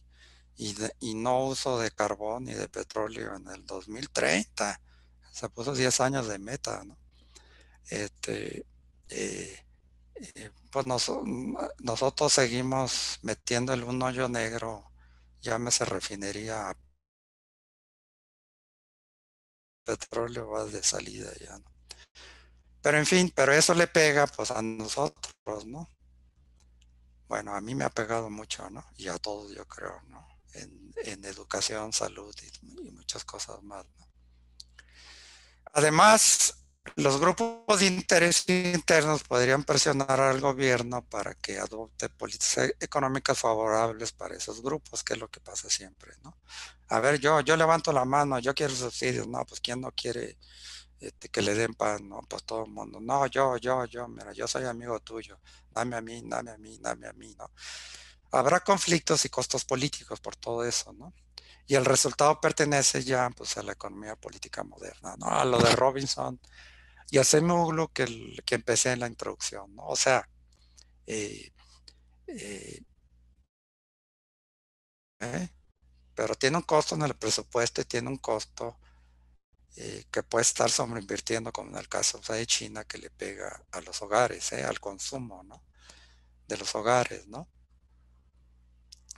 y, de, y no uso de carbón y de petróleo en el dos mil treinta. Se puso diez años de meta, ¿no? Este, eh, eh, pues nos, nosotros seguimos metiendo el un hoyo negro, llámese refinería a petróleo, va de salida ya, ¿no? Pero en fin, pero eso le pega pues a nosotros, ¿no? Bueno, a mí me ha pegado mucho, ¿no? Y a todos, yo creo, ¿no? En, en educación, salud y, y muchas cosas más, ¿no? Además, los grupos de interés internos podrían presionar al gobierno para que adopte políticas económicas favorables para esos grupos, que es lo que pasa siempre, ¿no? A ver, yo, yo levanto la mano, yo quiero subsidios, no, pues ¿quién no quiere este, que le den pan? No, pues todo el mundo, no, yo, yo, yo, mira, yo soy amigo tuyo, dame a mí, dame a mí, dame a mí, ¿no? habrá conflictos y costos políticos por todo eso, ¿no? Y el resultado pertenece ya pues a la economía política moderna, ¿no? A lo de Robinson y a Acemoglu que, el, que empecé en la introducción, ¿no? O sea, eh, eh, ¿eh? pero tiene un costo en el presupuesto y tiene un costo eh, que puede estar sobreinvirtiendo, como en el caso o sea, de China, que le pega a los hogares, ¿eh? al consumo, ¿no? de los hogares, ¿no?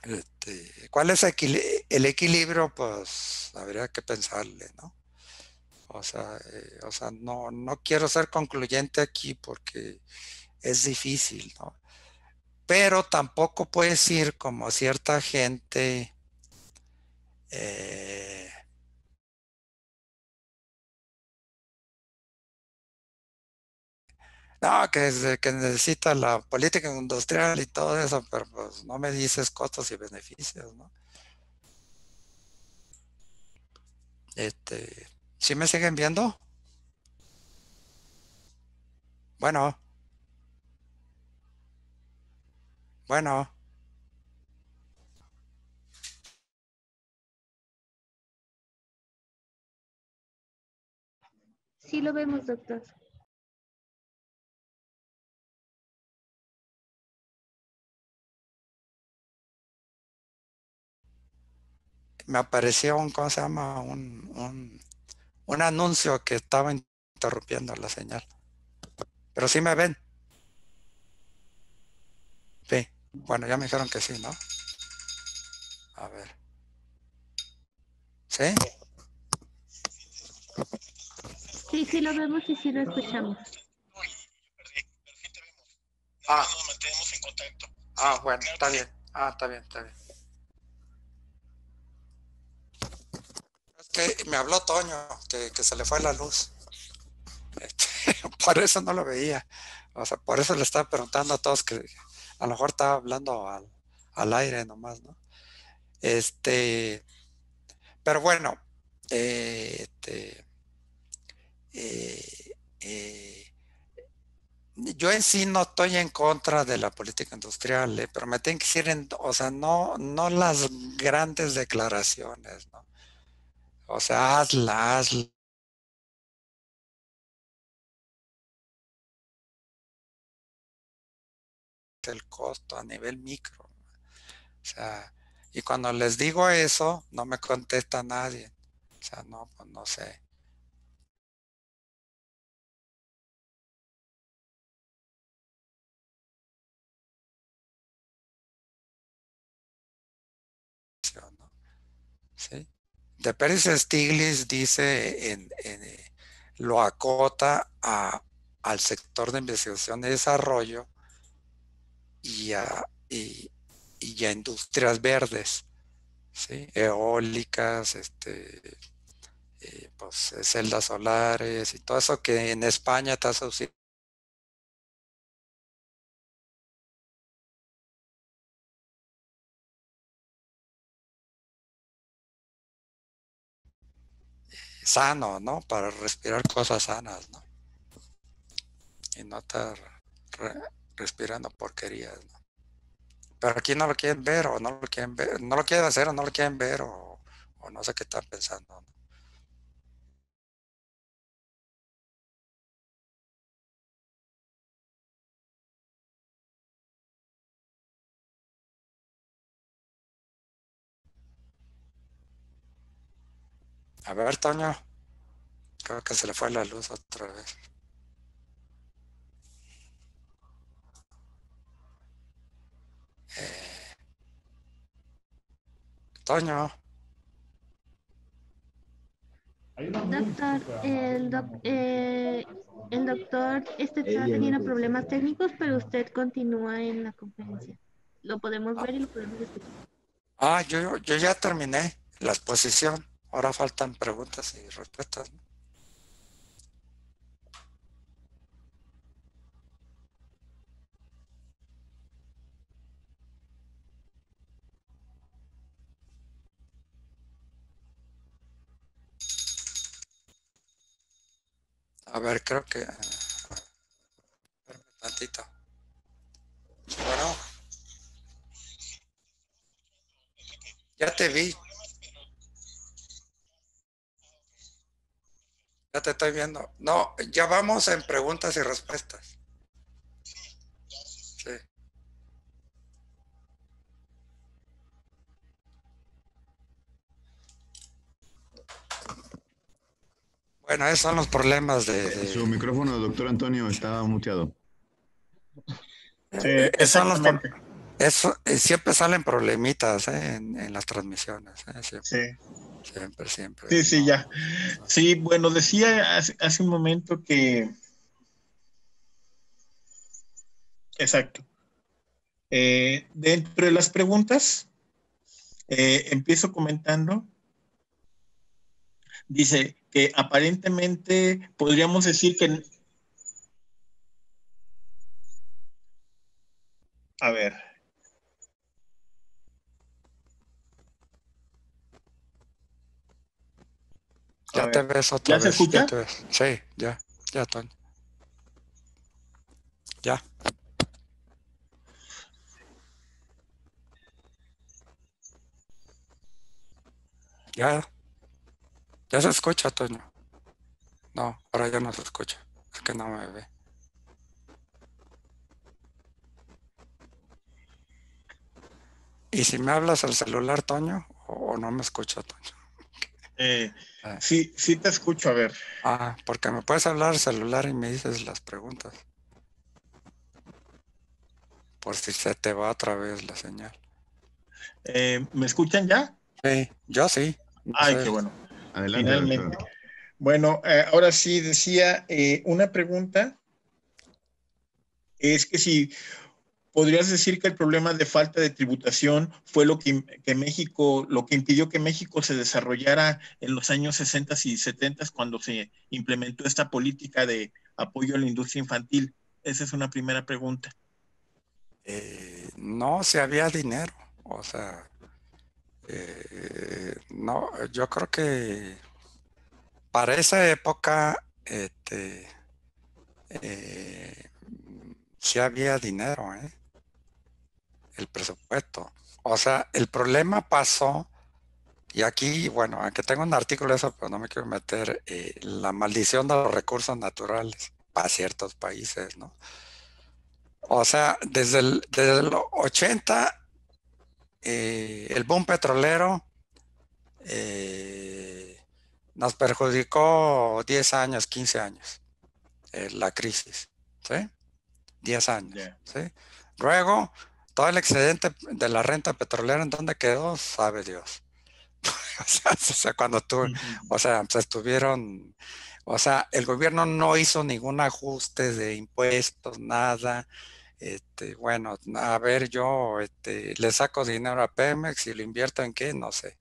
Este, ¿Cuál es equil el equilibrio? Pues habría que pensarle, ¿no? O sea, eh, o sea no, no quiero ser concluyente aquí porque es difícil, ¿no? Pero tampoco puedes ir como cierta gente eh, No, que, que necesita la política industrial y todo eso, pero pues no me dices costos y beneficios, ¿no? Este, ¿sí me siguen viendo? Bueno. Bueno. Sí lo vemos, doctor. Me apareció un, ¿cómo se llama? Un, un, un anuncio que estaba interrumpiendo la señal. Pero sí me ven. Sí. Bueno, ya me dijeron que sí, ¿no? A ver. ¿Sí? Sí, sí lo vemos y sí lo escuchamos. Uy, me perdí. Pero sí te vemos. No, ah. Nos mantenemos en contacto. Ah, bueno, está bien. Ah, está bien, está bien. Me habló Toño, que, que se le fue la luz. Este, por eso no lo veía. O sea, por eso le estaba preguntando a todos que a lo mejor estaba hablando al, al aire nomás, ¿no? Este, pero bueno, eh, este, eh, eh, yo en sí no estoy en contra de la política industrial, eh, pero me tienen que decir, en, o sea, no, no las grandes declaraciones, ¿no? O sea, hazla, hazla. El costo a nivel micro. O sea, y cuando les digo eso, no me contesta nadie. O sea, no, pues no sé. ¿Sí? De Pérez Stiglitz dice, en, en, lo acota a, al sector de investigación y desarrollo y a, y, y a industrias verdes, ¿sí? eólicas, este, eh, pues, celdas solares y todo eso que en España está subsidiado. Sano, ¿no? Para respirar cosas sanas, ¿no? Y no estar re respirando porquerías, ¿no? Pero aquí no lo quieren ver o no lo quieren ver, no lo quieren hacer o no lo quieren ver o, o no sé qué están pensando, ¿no? A ver, Toño, creo que se le fue la luz otra vez. Eh, Toño. Doctor, el, doc, eh, el doctor este está teniendo problemas técnicos, pero usted continúa en la conferencia. Lo podemos ver y lo podemos escuchar. Ah, yo, yo ya terminé la exposición. Ahora faltan preguntas y respuestas, ¿no? A ver, creo que... Espérame tantito. Bueno. Ya te vi. Ya te estoy viendo. No, ya vamos en preguntas y respuestas. Sí. Bueno, esos son los problemas de... de... Su micrófono, doctor Antonio, está muteado. Sí, exactamente. Eso, siempre salen problemitas ¿eh? en, en las transmisiones. ¿eh? Siempre, sí. siempre, siempre. Sí, sí, ya. Sí, bueno, decía hace, hace un momento que... Exacto. Eh, dentro de las preguntas, eh, empiezo comentando. Dice que aparentemente podríamos decir que... A ver... Ya a te ver. ves otra ¿Ya vez. ¿Ya se escucha? Ya te ves. Sí, ya, ya, Tony. Ya. Ya. Ya se escucha, Toño. No, ahora ya no se escucha. Es que no me ve. ¿Y si me hablas al celular, Toño? ¿O no me escucha, Toño? Eh, sí, sí te escucho, a ver. Ah, porque me puedes hablar al celular y me dices las preguntas. Por si se te va otra vez la señal. Eh, ¿Me escuchan ya? Sí, yo sí. No Ay, sé. qué bueno. Adelante. Finalmente. Doctor. Bueno, eh, ahora sí decía, eh, una pregunta es que si podrías decir que el problema de falta de tributación fue lo que, que México, lo que impidió que México se desarrollara en los años sesenta y setenta cuando se implementó esta política de apoyo a la industria infantil. Esa es una primera pregunta. Eh, no, si había dinero, o sea, eh, no, yo creo que para esa época, este, eh, sí había dinero, ¿eh? el presupuesto. O sea, el problema pasó, y aquí, bueno, aunque tengo un artículo de eso, pero no me quiero meter, eh, la maldición de los recursos naturales para ciertos países, ¿no? O sea, desde el, desde el ochenta, eh, el boom petrolero eh, nos perjudicó diez años, quince años, eh, la crisis, ¿sí? diez años, yeah. ¿sí? Luego, todo el excedente de la renta petrolera, ¿en dónde quedó? Sabe Dios. o sea, cuando tú, mm-hmm. o sea, pues estuvieron, o sea, el gobierno no hizo ningún ajuste de impuestos, nada. Este, bueno, a ver, yo este, le saco dinero a Pemex y lo invierto en qué, no sé.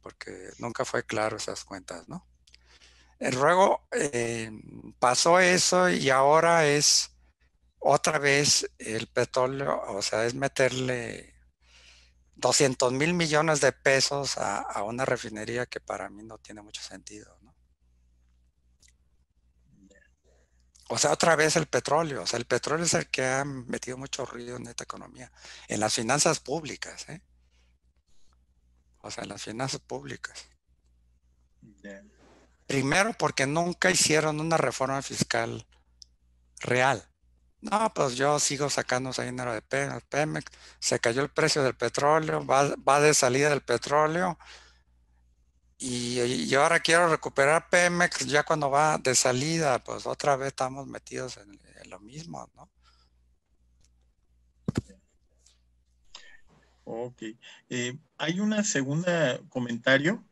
Porque nunca fue claro esas cuentas, ¿no? Luego eh, pasó eso y ahora es... Otra vez el petróleo, o sea, es meterle doscientos mil millones de pesos a, a una refinería que para mí no tiene mucho sentido, ¿no? O sea, otra vez el petróleo. O sea, el petróleo es el que ha metido mucho ruido en esta economía. En las finanzas públicas, ¿eh? O sea, en las finanzas públicas. Primero porque nunca hicieron una reforma fiscal real. No, pues yo sigo sacando ese dinero de Pemex, se cayó el precio del petróleo, va, va de salida del petróleo y, y ahora quiero recuperar Pemex ya cuando va de salida, pues otra vez estamos metidos en, en lo mismo, ¿no? Ok. Eh, hay una segunda comentario,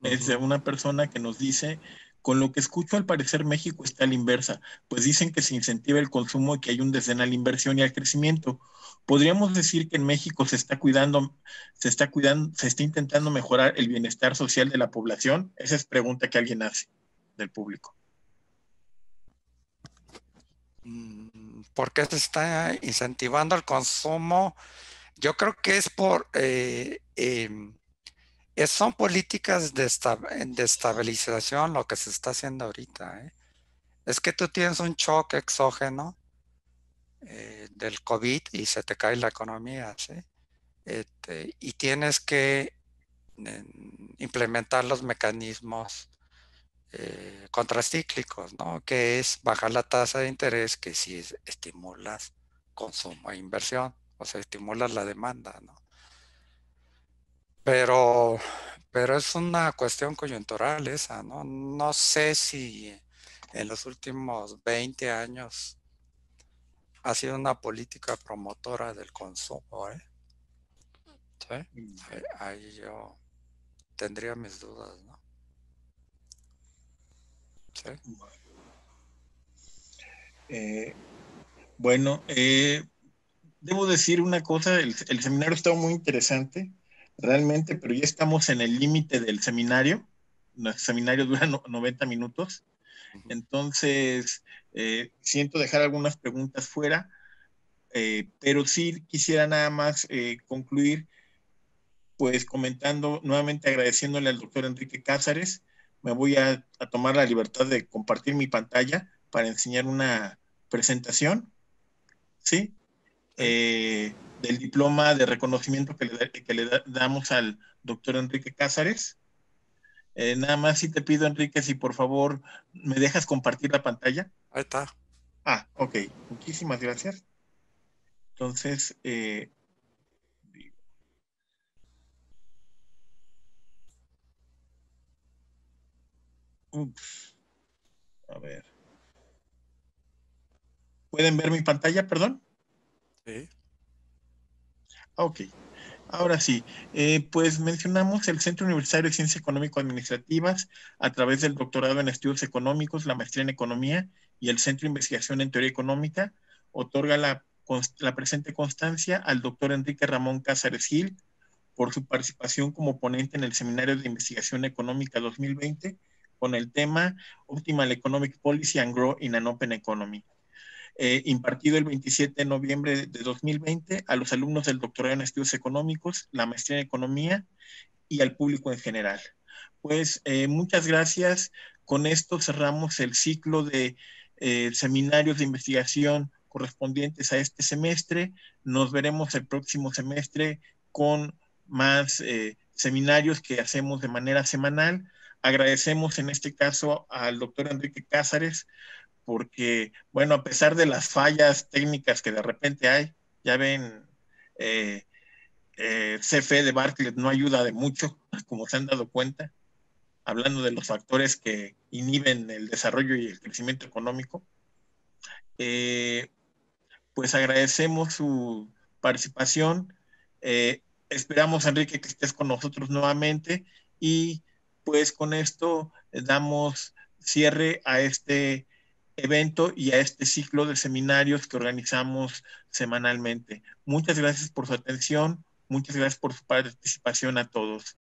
uh-huh. es de una persona que nos dice... Con lo que escucho, al parecer México está a la inversa, pues dicen que se incentiva el consumo y que hay un desdén a la inversión y al crecimiento. ¿Podríamos decir que en México se está cuidando, se está cuidando, se está intentando mejorar el bienestar social de la población? Esa es pregunta que alguien hace del público. ¿Por qué se está incentivando el consumo? Yo creo que es por... Eh, eh, Son políticas de estabilización lo que se está haciendo ahorita. ¿eh? Es que tú tienes un shock exógeno eh, del COVID y se te cae la economía. ¿sí? este, y tienes que eh, implementar los mecanismos eh, contracíclicos, ¿no? Que es bajar la tasa de interés, que sí es, estimulas consumo e inversión, o sea, estimulas la demanda, ¿no? Pero, pero es una cuestión coyuntural esa, ¿no? No sé si en los últimos veinte años ha sido una política promotora del consumo, ¿eh? ¿Sí? Ahí yo tendría mis dudas, ¿no? ¿Sí? Eh, bueno, eh, debo decir una cosa, el, el seminario está muy interesante, realmente, pero ya estamos en el límite del seminario. Nuestro seminario dura noventa minutos. Entonces, eh, siento dejar algunas preguntas fuera, eh, pero sí quisiera nada más eh, concluir, pues comentando, nuevamente agradeciéndole al doctor Enrique Cázares. Me voy a, a tomar la libertad de compartir mi pantalla para enseñar una presentación, ¿sí? Eh, del diploma de reconocimiento que le, que le damos al doctor Enrique Cázares. Eh, nada más si te pido, Enrique, si por favor me dejas compartir la pantalla. Ahí está. Ah, ok. Muchísimas gracias. Entonces, eh, ups. A ver. ¿Pueden ver mi pantalla, perdón? Sí. Ok. Ahora sí, eh, pues mencionamos el Centro Universitario de Ciencias Económico-Administrativas a través del doctorado en Estudios Económicos, la maestría en Economía y el Centro de Investigación en Teoría Económica. Otorga la, la presente constancia al doctor Enrique Ramos Casares Gil por su participación como ponente en el Seminario de Investigación Económica dos mil veinte con el tema Optimal Economic Policy and Growth in an Open Economy. Eh, impartido el veintisiete de noviembre de dos mil veinte a los alumnos del doctorado en Estudios Económicos, la maestría en Economía y al público en general. Pues eh, muchas gracias. Con esto cerramos el ciclo de eh, seminarios de investigación correspondientes a este semestre. Nos veremos el próximo semestre con más eh, seminarios que hacemos de manera semanal. Agradecemos en este caso al doctor Enrique Cázares, porque, bueno, a pesar de las fallas técnicas que de repente hay, ya ven, eh, eh, C F E de Bartlett no ayuda de mucho, como se han dado cuenta, hablando de los factores que inhiben el desarrollo y el crecimiento económico. Eh, pues agradecemos su participación. Eh, esperamos, Enrique, que estés con nosotros nuevamente y pues con esto damos cierre a este evento y a este ciclo de seminarios que organizamos semanalmente. Muchas gracias por su atención, muchas gracias por su participación a todos.